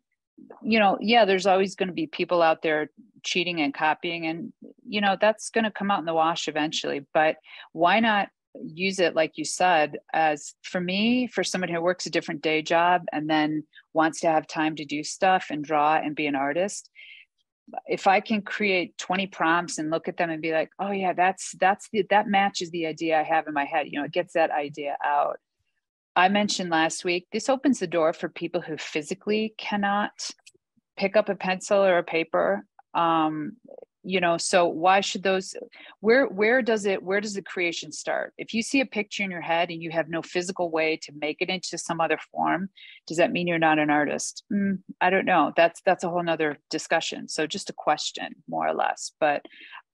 you know, yeah, there's always going to be people out there cheating and copying, and, you know, that's going to come out in the wash eventually, but why not use it, like you said, as, for me, for someone who works a different day job and then wants to have time to do stuff and draw and be an artist, if I can create twenty prompts and look at them and be like, oh yeah, that's, that's the, that matches the idea I have in my head, you know, it gets that idea out. I mentioned last week, this opens the door for people who physically cannot pick up a pencil or a paper. Um, you know, so why should those, where, where does it, where does the creation start? If you see a picture in your head and you have no physical way to make it into some other form, does that mean you're not an artist? Mm, I don't know. That's, that's a whole nother discussion. So just a question, more or less, but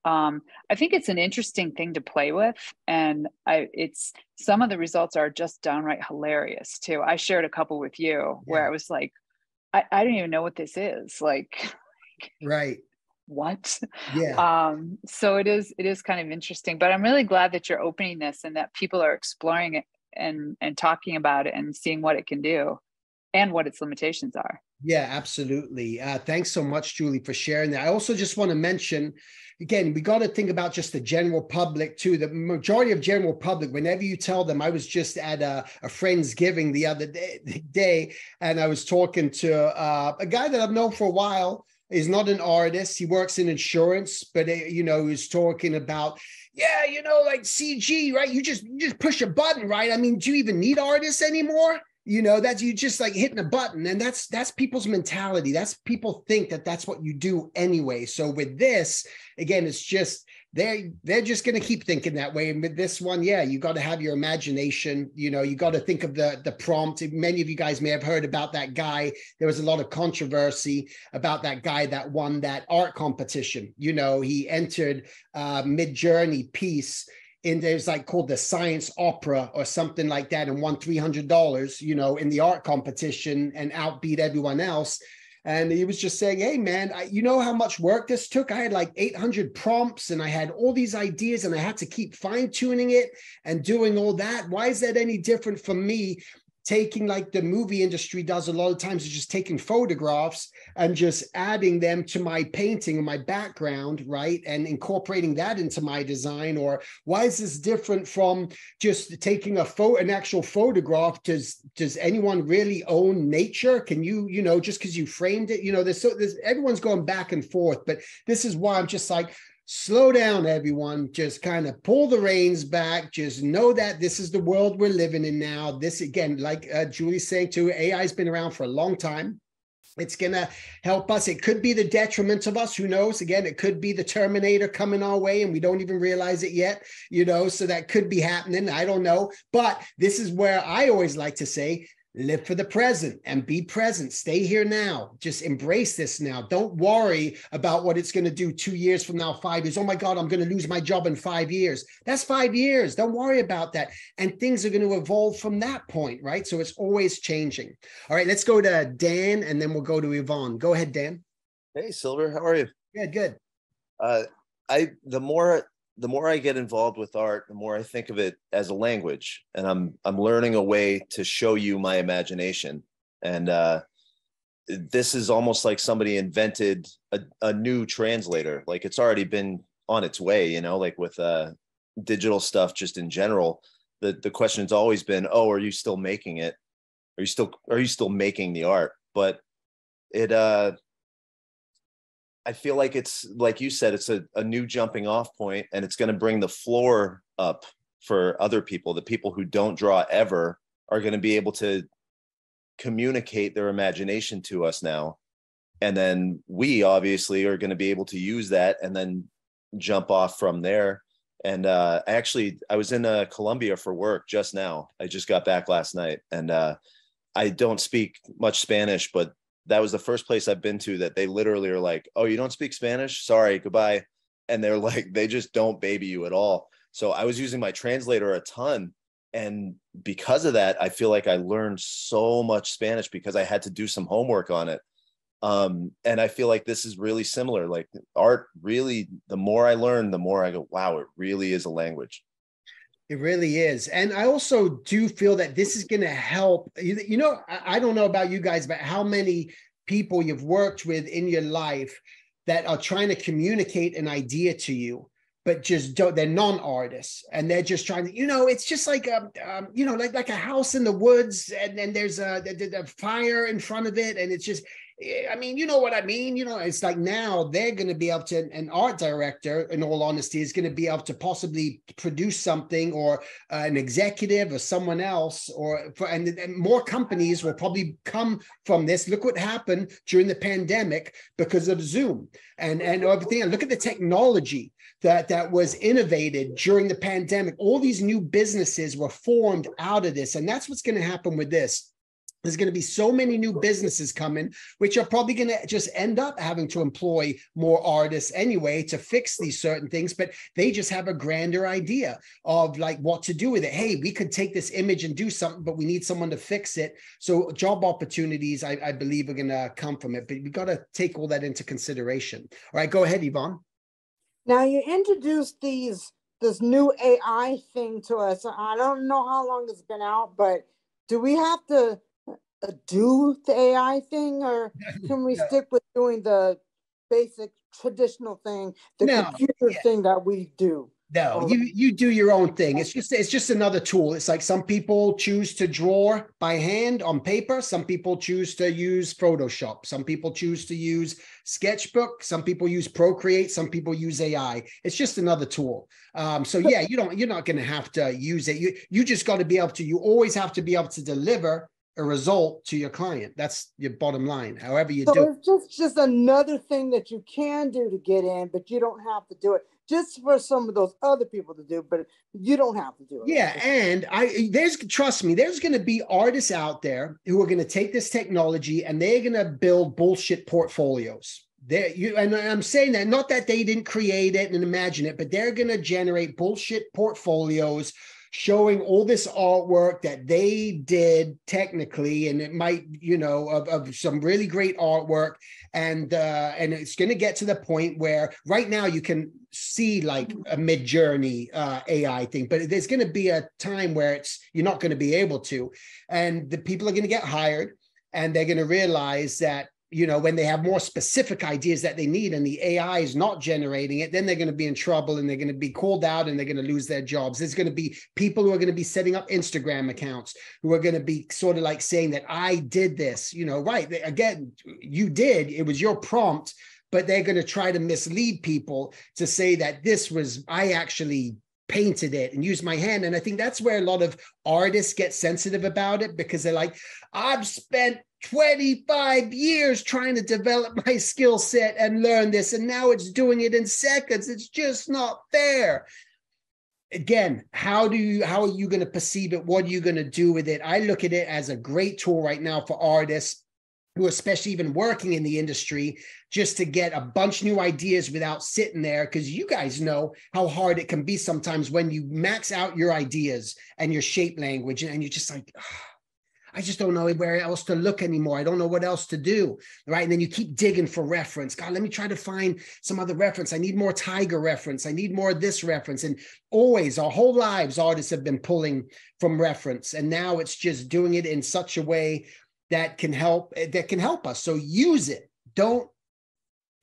um, I think it's an interesting thing to play with. And I, it's, some of the results are just downright hilarious too. I shared a couple with you yeah. where I was like, I, I don't even know what this is. Like, right. What? Yeah. Um, so it is, it is kind of interesting, but I'm really glad that you're opening this and that people are exploring it and, and talking about it and seeing what it can do and what its limitations are. Yeah, absolutely. Uh, thanks so much, Julie, for sharing that. I also just want to mention, again, we got to think about just the general public too. The majority of general public, whenever you tell them, I was just at a, a Friendsgiving the other day, the day, and I was talking to uh, a guy that I've known for a while. He's not an artist. He works in insurance, but, it, you know, he was talking about, yeah, you know, like C G, right? You just, you just push a button, right? I mean, do you even need artists anymore? You know, that's, you just like hitting a button, and that's, that's people's mentality. That's, people think that that's what you do anyway. So with this, again, it's just, they're, they're just going to keep thinking that way. And with this one, yeah, you got to have your imagination. You know, you got to think of the, the prompt. Many of you guys may have heard about that guy. There was a lot of controversy about that guy that won that art competition. You know, he entered uh, Midjourney piece. And there's like called the science opera or something like that, and won three hundred dollars, you know, in the art competition and outbeat everyone else. And he was just saying, hey, man, I, you know how much work this took? I had like eight hundred prompts and I had all these ideas and I had to keep fine tuning it and doing all that. Why is that any different from me taking, like the movie industry does a lot of times, is just taking photographs and just adding them to my painting and my background, right? And incorporating that into my design? Or why is this different from just taking a photo, an actual photograph? Does, does anyone really own nature? Can you, you know, just because you framed it, you know, there's so there's, everyone's going back and forth, but this is why I'm just like, slow down, everyone. Just kind of pull the reins back. Just know that this is the world we're living in now. This, again, like uh, Julie's saying too, A I has been around for a long time. It's going to help us. It could be the detriment of us. Who knows? Again, it could be the Terminator coming our way and we don't even realize it yet, you know, so that could be happening. I don't know. But this is where I always like to say, live for the present and be present. Stay here now. Just embrace this now. Don't worry about what it's going to do two years from now, five years. Oh my God, I'm going to lose my job in five years. That's five years. Don't worry about that. And things are going to evolve from that point, right? So it's always changing. All right, let's go to Dan and then we'll go to Yvonne. Go ahead, Dan. Hey, Silver. How are you? Good, good. Uh, I, the more... The more I get involved with art, the more I think of it as a language, and I'm I'm learning a way to show you my imagination. And uh, this is almost like somebody invented a, a new translator. Like it's already been on its way, you know. Like with uh, digital stuff, just in general, the the question's always been, "Oh, are you still making it? Are you still are you still making the art?" But it. Uh, I feel like it's, like you said, it's a, a new jumping off point, and it's going to bring the floor up for other people. The people who don't draw ever are going to be able to communicate their imagination to us now. And then we obviously are going to be able to use that and then jump off from there. And uh, actually, I was in uh, Colombia for work just now. I just got back last night, and uh, I don't speak much Spanish, but that was the first place I've been to that they literally are like, oh, you don't speak Spanish? Sorry, goodbye. And they're like, they just don't baby you at all. So I was using my translator a ton. And because of that, I feel like I learned so much Spanish because I had to do some homework on it. Um, and I feel like this is really similar. Like art, really, the more I learn, the more I go, wow, it really is a language. It really is. And I also do feel that this is going to help. You know, I don't know about you guys, but how many people you've worked with in your life that are trying to communicate an idea to you, but just don't, they're non-artists, and they're just trying to, you know, it's just like, a, um, you know, like, like a house in the woods, and then there's a, a, a fire in front of it. And it's just, I mean, you know what I mean? You know, it's like now they're going to be able to, an art director, in all honesty, is going to be able to possibly produce something, or uh, an executive or someone else, or for, and, and more companies will probably come from this. Look what happened during the pandemic because of Zoom and, and everything. And look at the technology that, that was innovated during the pandemic. All these new businesses were formed out of this. And that's what's going to happen with this. There's going to be so many new businesses coming, which are probably going to just end up having to employ more artists anyway to fix these certain things. But they just have a grander idea of like what to do with it. Hey, we could take this image and do something, but we need someone to fix it. So job opportunities, I, I believe, are going to come from it. But we've got to take all that into consideration. All right, go ahead, Yvonne. Now, you introduced these this new A I thing to us. I don't know how long it's been out, but do we have to do the A I thing, or can we no. stick with doing the basic traditional thing, the no. computer yeah. thing that we do? No, you you do your own thing. It's just it's just another tool. It's like some people choose to draw by hand on paper. Some people choose to use Photoshop. Some people choose to use Sketchbook. Some people use Procreate. Some people use A I. It's just another tool. Um, so yeah, you don't you're not going to have to use it. You you just got to be able to. You always have to be able to deliver a result to your client. That's your bottom line, however you so do it's just just another thing that you can do to get in, but you don't have to do it, just for some of those other people to do, but you don't have to do it. Yeah, and I there's trust me, there's going to be artists out there who are going to take this technology and they're going to build bullshit portfolios. There, you and I'm saying that not that they didn't create it and imagine it, but they're going to generate bullshit portfolios showing all this artwork that they did technically, and it might, you know, of, of some really great artwork. And uh, and it's going to get to the point where right now you can see like a Midjourney uh, A I thing, but there's going to be a time where it's you're not going to be able to. And the people are going to get hired, and they're going to realize that, you know, when they have more specific ideas that they need and the A I is not generating it, then they're going to be in trouble, and they're going to be called out, and they're going to lose their jobs. There's going to be people who are going to be setting up Instagram accounts who are going to be sort of like saying that I did this, you know, right. Again, you did, it was your prompt, but they're going to try to mislead people to say that this was, I actually painted it and used my hand. And I think that's where a lot of artists get sensitive about it, because they're like, I've spent twenty-five years trying to develop my skill set and learn this, and now it's doing it in seconds. It's just not fair. Again, how do you, how are you going to perceive it? What are you going to do with it? I look at it as a great tool right now for artists who are especially even working in the industry, just to get a bunch of new ideas without sitting there, because you guys know how hard it can be sometimes when you max out your ideas and your shape language, and you're just like, oh, I just don't know where else to look anymore. I don't know what else to do, right? And then you keep digging for reference. God, let me try to find some other reference. I need more tiger reference. I need more of this reference. And always, our whole lives, artists have been pulling from reference. And now it's just doing it in such a way that can help, that can help us. So use it. Don't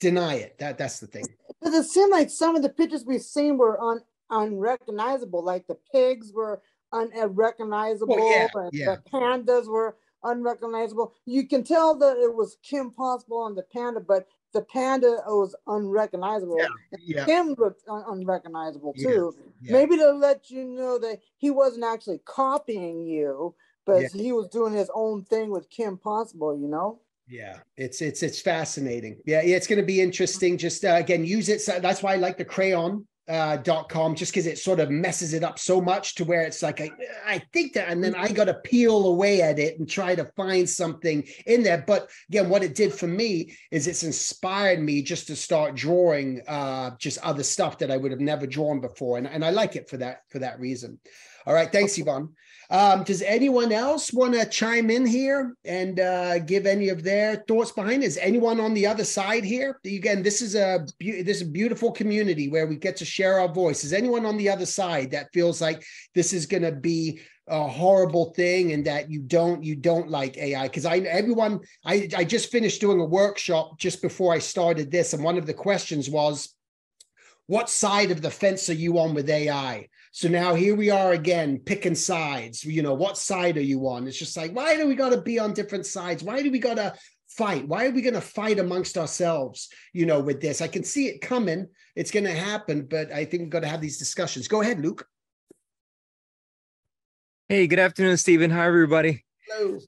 deny it. That, that's the thing. Does it seem like some of the pictures we've seen were un, unrecognizable? Like the pigs were unrecognizable, oh, yeah, and yeah. the pandas were unrecognizable. You can tell that it was Kim Possible on the panda, but the panda was unrecognizable. Yeah, yeah. Kim looked un unrecognizable too. Yeah, yeah. Maybe to let you know that he wasn't actually copying you, but yeah. he was doing his own thing with Kim Possible, you know? Yeah, it's it's it's fascinating. Yeah, it's going to be interesting. Just uh, again, use it. So that's why I like the Craiyon uh, dot com, just because it sort of messes it up so much to where it's like I, I think that, and then I got to peel away at it and try to find something in there. But again, what it did for me is it's inspired me just to start drawing uh, just other stuff that I would have never drawn before, and and I like it for that for that reason. All right, thanks, Yvonne. Um, does anyone else want to chime in here and uh, give any of their thoughts behind it? Is anyone on the other side here? Again, this is a this is a beautiful community where we get to share our voice. Is anyone on the other side that feels like this is going to be a horrible thing and that you don't you don't like A I? Because I everyone I I just finished doing a workshop just before I started this, and one of the questions was, what side of the fence are you on with A I? So now here we are again, picking sides. You know, what side are you on? It's just like, why do we got to be on different sides? Why do we got to fight? Why are we going to fight amongst ourselves, you know, with this? I can see it coming. It's going to happen, but I think we've got to have these discussions. Go ahead, Luke. Hey, good afternoon, Stephen. Hi, everybody. Hello.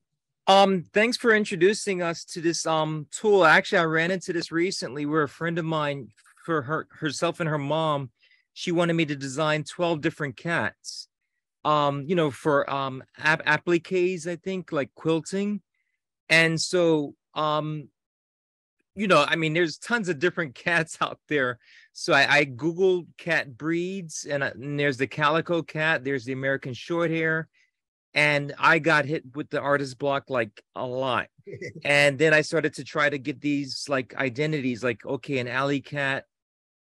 Um, thanks for introducing us to this um tool. Actually, I ran into this recently where a friend of mine, for her, herself and her mom, she wanted me to design twelve different cats, um, you know, for um, ap appliques, I think, like quilting. And so, um, you know, I mean, there's tons of different cats out there. So I, I Googled cat breeds, and, I, and there's the calico cat, there's the American short hair. And I got hit with the artist block like a lot. And then I started to try to get these like identities, like, okay, an alley cat,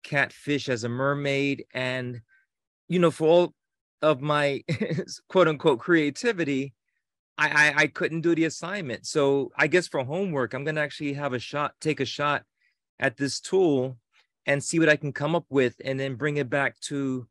catfish as a mermaid, and you know, for all of my quote unquote creativity, I, I I couldn't do the assignment. So I guess for homework, I'm gonna actually have a shot, take a shot at this tool and see what I can come up with, and then bring it back to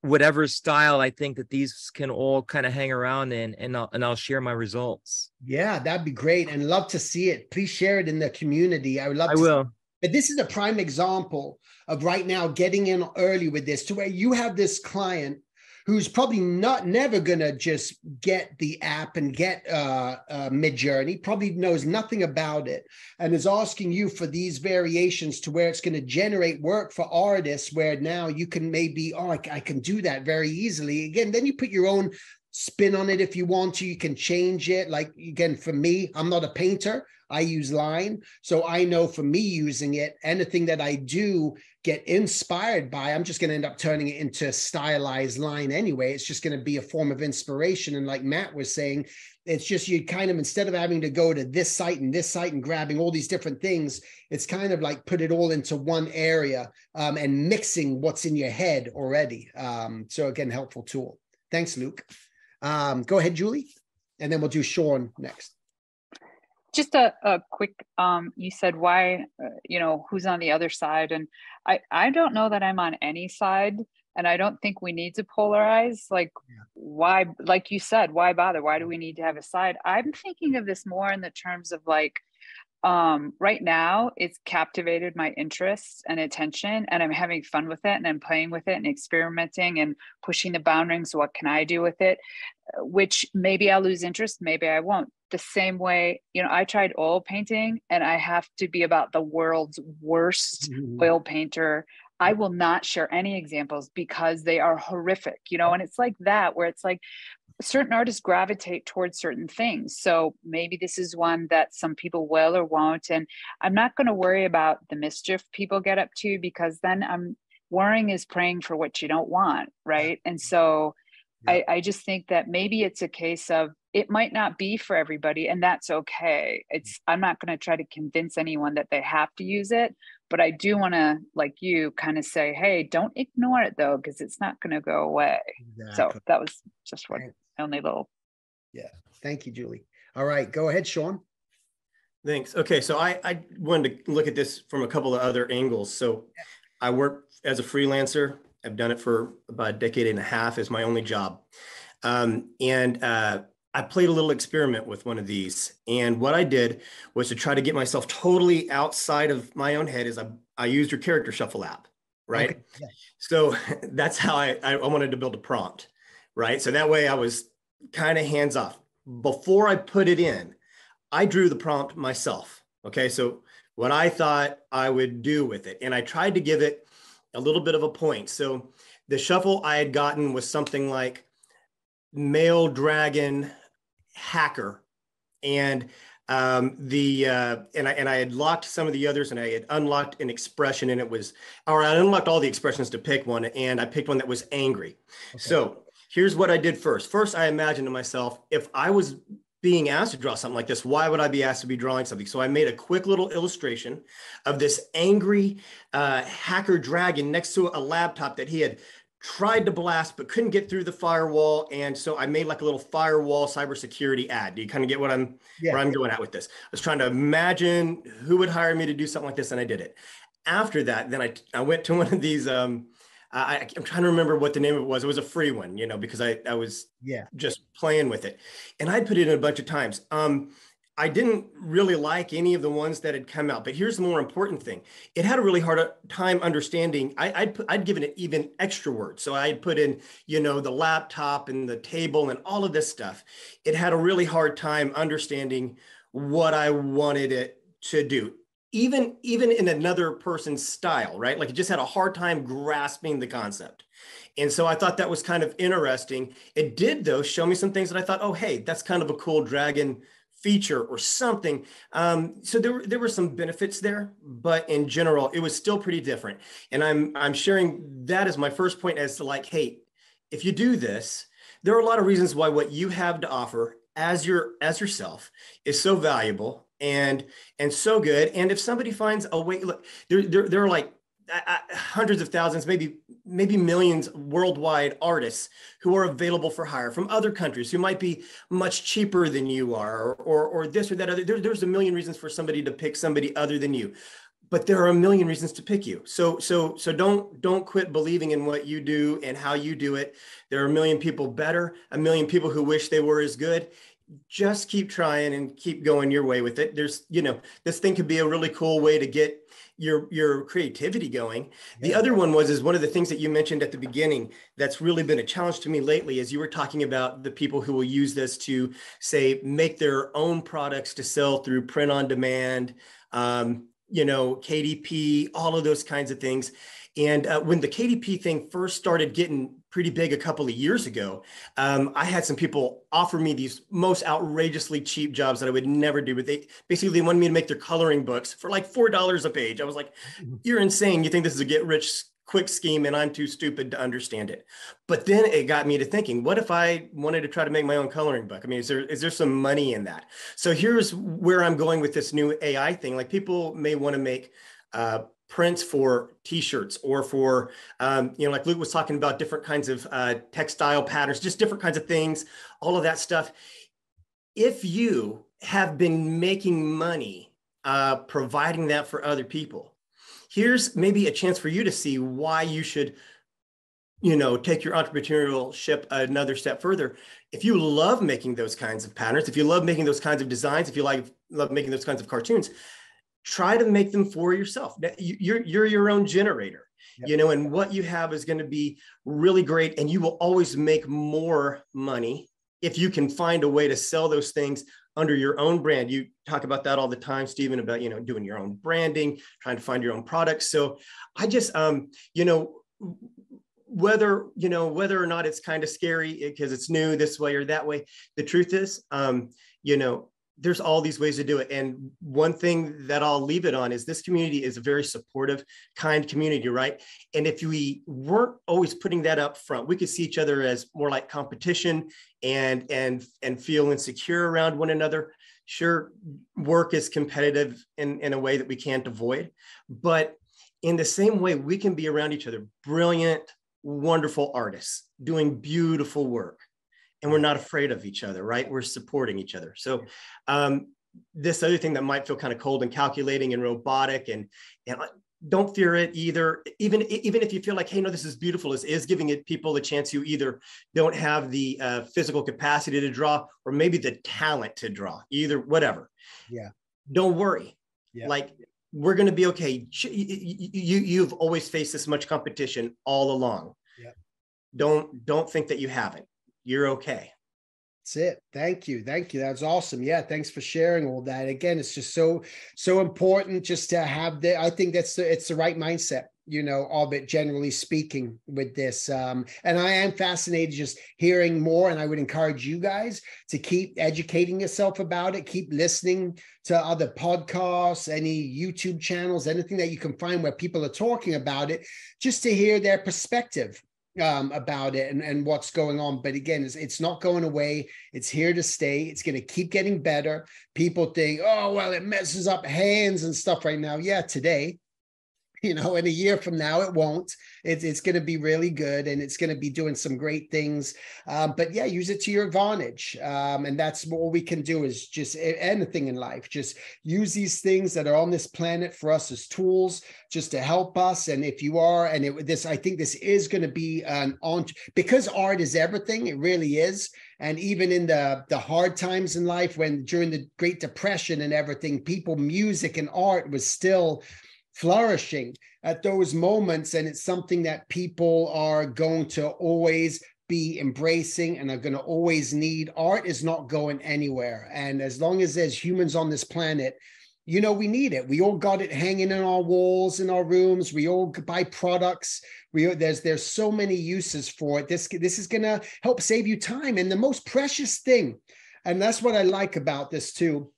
whatever style I think that these can all kind of hang around in, and I'll, and I'll share my results. Yeah, that'd be great, and love to see it. Please share it in the community. I would love to. I will. But this is a prime example of right now getting in early with this, to where you have this client who's probably not never going to just get the app and get uh, uh, Midjourney, probably knows nothing about it, and is asking you for these variations to where it's going to generate work for artists where now you can maybe, oh, I, I can do that very easily. Again, then you put your own spin on it if you want to. You can change it. Like, again, for me, I'm not a painter. I use line. So I know for me using it, anything that I do get inspired by, I'm just going to end up turning it into stylized line anyway. It's just going to be a form of inspiration. And like Matt was saying, it's just, you kind of, instead of having to go to this site and this site and grabbing all these different things, it's kind of like put it all into one area um, and mixing what's in your head already. Um, so again, helpful tool. Thanks, Luke. Um, go ahead, Julie. And then we'll do Sean next. Just a, a quick, um, you said why, uh, you know, who's on the other side? And I, I don't know that I'm on any side, and I don't think we need to polarize. Like, yeah. Why, like you said, why bother? Why do we need to have a side? I'm thinking of this more in the terms of like, um, right now it's captivated my interest and attention, and I'm having fun with it, and I'm playing with it and experimenting and pushing the boundaries. What can I do with it? Which maybe I'll lose interest, maybe I won't. The same way, you know, I tried oil painting, and I have to be about the world's worst mm-hmm. oil painter. I will not share any examples because they are horrific, you know, and it's like that, where it's like certain artists gravitate towards certain things. So maybe this is one that some people will or won't. And I'm not going to worry about the mischief people get up to, because then I'm worrying is praying for what you don't want. Right. And so yeah. I, I just think that maybe it's a case of, it might not be for everybody, and that's okay. It's, I'm not going to try to convince anyone that they have to use it, but I do want to, like you, kind of say, hey, don't ignore it though, because it's not going to go away. Exactly. So that was just one only little. Yeah. Thank you, Julie. All right, go ahead, Sean. Thanks. Okay. So I, I wanted to look at this from a couple of other angles. So I work as a freelancer. I've done it for about a decade and a half as my only job. Um, and, uh, I played a little experiment with one of these. And what I did was to try to get myself totally outside of my own head, is I, I used your character shuffle app, right? Okay. Yeah. So that's how I, I wanted to build a prompt, right? So that way I was kind of hands off. Before I put it in, I drew the prompt myself. Okay, so what I thought I would do with it, and I tried to give it a little bit of a point. So the shuffle I had gotten was something like male dragon hacker, and um, the uh, and I and I had locked some of the others, and I had unlocked an expression, and it was, or I unlocked all the expressions to pick one, and I picked one that was angry. Okay. So here's what I did first. First, I imagined to myself, if I was being asked to draw something like this, why would I be asked to be drawing something? So I made a quick little illustration of this angry uh, hacker dragon next to a laptop that he had tried to blast but couldn't get through the firewall. And so I made like a little firewall cybersecurity ad. Do you kind of get what I'm, yeah. where I'm going at with this? I was trying to imagine who would hire me to do something like this, and I did it. After that, then I, I went to one of these, um, I, I'm trying to remember what the name of it was. It was a free one, you know, because I, I was yeah. just playing with it. And I put it in a bunch of times. Um, I didn't really like any of the ones that had come out, but here's the more important thing. It had a really hard time understanding. I, I'd, put, I'd given it even extra words. So I'd put in, you know, the laptop and the table and all of this stuff. It had a really hard time understanding what I wanted it to do. Even, even in another person's style, right? Like it just had a hard time grasping the concept. And so I thought that was kind of interesting. It did though, show me some things that I thought, oh, hey, that's kind of a cool dragon feature or something. Um, so there were, there were some benefits there, but in general, it was still pretty different. And I'm, I'm sharing that as my first point as to like, hey, if you do this, there are a lot of reasons why what you have to offer as your, as yourself is so valuable and and so good. And if somebody finds a way, look, there, there, there are like uh, hundreds of thousands, maybe maybe millions worldwide artists who are available for hire from other countries who might be much cheaper than you are, or, or, or this or that other. There, there's a million reasons for somebody to pick somebody other than you, but there are a million reasons to pick you. So so so don't don't quit believing in what you do and how you do it. There are a million people better, a million people who wish they were as good. Just keep trying and keep going your way with it. There's, you know, this thing could be a really cool way to get your, your creativity going. Yeah. The other one was, is one of the things that you mentioned at the beginning that's really been a challenge to me lately is you were talking about the people who will use this to say, make their own products to sell through print on demand, um, you know, K D P, all of those kinds of things. And uh, when the K D P thing first started getting pretty big a couple of years ago, um, I had some people offer me these most outrageously cheap jobs that I would never do, but they basically they wanted me to make their coloring books for like four dollars a page. I was like, you're insane. You think this is a get rich quick scheme and I'm too stupid to understand it. But then it got me to thinking, what if I wanted to try to make my own coloring book? I mean, is there is there some money in that? So here's where I'm going with this new A I thing. Like people may want to make uh, prints for t-shirts or for, um, you know, like Luke was talking about different kinds of uh, textile patterns, just different kinds of things, all of that stuff. If you have been making money, uh, providing that for other people, here's maybe a chance for you to see why you should, you know, take your entrepreneurship another step further. If you love making those kinds of patterns, if you love making those kinds of designs, if you like love making those kinds of cartoons, try to make them for yourself. You're, you're your own generator, yep. you know, and what you have is going to be really great. And you will always make more money if you can find a way to sell those things under your own brand. You talk about that all the time, Stephen, about, you know, doing your own branding, trying to find your own products. So I just, um, you know, whether, you know, whether or not it's kind of scary because it's new this way or that way, the truth is, um, you know, there's all these ways to do it. And one thing that I'll leave it on is this community is a very supportive, kind community, right? And if we weren't always putting that up front, we could see each other as more like competition and, and, and feel insecure around one another. Sure, work is competitive in, in a way that we can't avoid, but in the same way, we can be around each other, brilliant, wonderful artists doing beautiful work. And we're not afraid of each other, right? We're supporting each other. So um, this other thing that might feel kind of cold and calculating and robotic, and, and don't fear it either. Even, even if you feel like, hey, no, this is beautiful, this is giving it people a chance who either don't have the uh, physical capacity to draw or maybe the talent to draw, either, whatever. Yeah. Don't worry. Yeah. Like, we're going to be okay. You, you, you've always faced this much competition all along. Yeah. Don't, don't think that you haven't. You're okay. That's it. Thank you. Thank you. That's awesome. Yeah. Thanks for sharing all that. Again, it's just so, so important just to have the, I think that's the, it's the right mindset, you know, of it, generally speaking, with this. Um, and I am fascinated just hearing more. And I would encourage you guys to keep educating yourself about it. Keep listening to other podcasts, any YouTube channels, anything that you can find where people are talking about it, just to hear their perspective um about it and, and what's going on. But again, it's, it's not going away. It's here to stay. It's going to keep getting better. People think, oh, well, it messes up hands and stuff right now. Yeah, today, you know, in a year from now, it won't. It, it's going to be really good, and it's going to be doing some great things. Um, but yeah, use it to your advantage. Um, and that's all we can do, is just anything in life. Just use these things that are on this planet for us as tools, just to help us. And if you are, and it, this, I think this is going to be an on, because art is everything. It really is. And even in the, the hard times in life, when during the Great Depression and everything, people, music and art was still flourishing at those moments. And it's something that people are going to always be embracing and are going to always need. Art is not going anywhere. And as long as there's humans on this planet, you know, we need it. We all got it hanging in our walls, in our rooms. We all buy products. We, there's, there's so many uses for it. This, this is going to help save you time. And the most precious thing, and that's what I like about this too,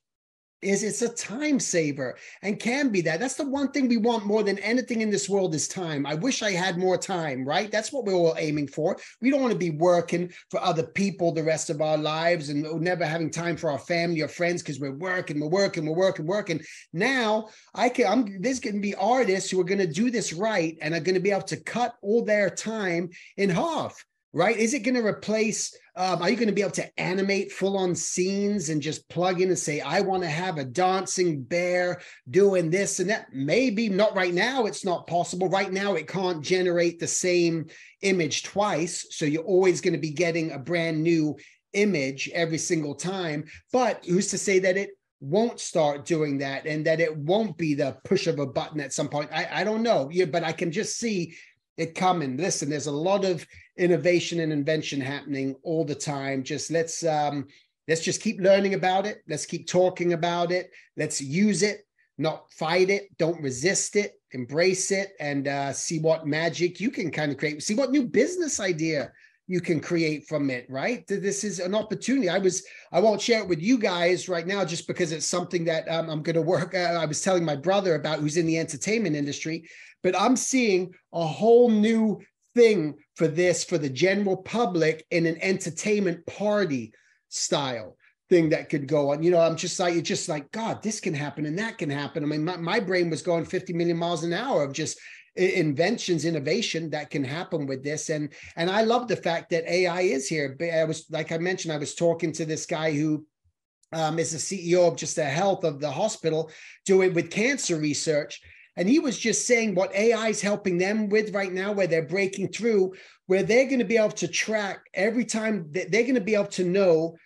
is it's a time saver, and can be that. That's the one thing we want more than anything in this world is time. I wish I had more time, right? That's what we're all aiming for. We don't want to be working for other people the rest of our lives and never having time for our family or friends because we're working, we're working, we're working, working. Now, I can, I'm, there's going to be artists who are going to do this right and are going to be able to cut all their time in half, right? Is it going to replace... Um, are you going to be able to animate full-on scenes and just plug in and say, I want to have a dancing bear doing this and that? Maybe not right now. It's not possible. Right now, it can't generate the same image twice. So you're always going to be getting a brand new image every single time. But who's to say that it won't start doing that, and that it won't be the push of a button at some point? I, I don't know. Yeah, but I can just see it coming. Listen, there's a lot of innovation and invention happening all the time. Just let's um, let's just keep learning about it. Let's keep talking about it. Let's use it, not fight it. Don't resist it. Embrace it, and uh, see what magic you can kind of create. See what new business idea you can create from it, right? This is an opportunity. I was, I won't share it with you guys right now, just because it's something that um, I'm going to work. Uh, I was telling my brother about, who's in the entertainment industry, but I'm seeing a whole new thing for this, for the general public, in an entertainment party style thing that could go on. You know, I'm just like, it's just like, God, this can happen and that can happen. I mean, my, my brain was going fifty million miles an hour of just inventions, innovation that can happen with this. And, and I love the fact that A I is here. But I was, like I mentioned, I was talking to this guy who um, is the C E O of just the health of the hospital, doing with cancer research. And he was just saying what A I is helping them with right now, where they're breaking through, where they're going to be able to track every time that they're going to be able to know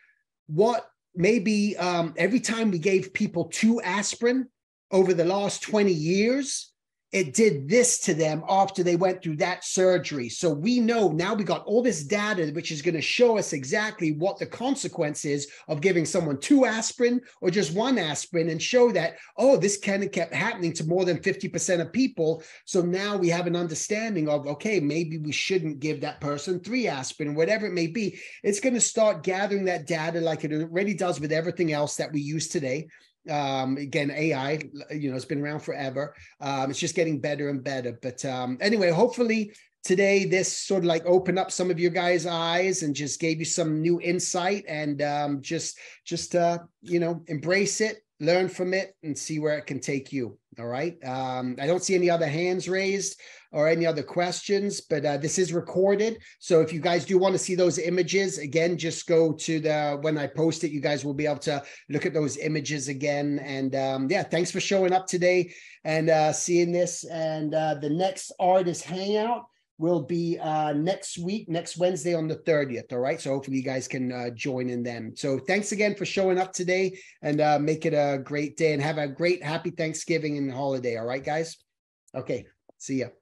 what maybe um, every time we gave people two aspirin over the last twenty years, it did this to them after they went through that surgery. So we know now, we got all this data, which is going to show us exactly what the consequence is of giving someone two aspirin or just one aspirin, and show that, oh, this kind of kept happening to more than fifty percent of people. So now we have an understanding of, okay, maybe we shouldn't give that person three aspirin, whatever it may be. It's going to start gathering that data like it already does with everything else that we use today. Um, again, A I, you know, it's been around forever. Um, it's just getting better and better. But um, anyway, hopefully today this sort of like opened up some of your guys' eyes and just gave you some new insight, and um, just, just uh, you know, embrace it, learn from it, and see where it can take you. All right. Um, I don't see any other hands raised or any other questions, but uh, this is recorded. So if you guys do want to see those images again, just go to the, when I post it, you guys will be able to look at those images again. And um, yeah, thanks for showing up today and uh, seeing this. And uh, the next artist hangout will be uh, next week, next Wednesday on the thirtieth. All right. So hopefully you guys can uh, join in them. So thanks again for showing up today, and uh, make it a great day, and have a great, happy Thanksgiving and holiday. All right, guys. Okay. See ya.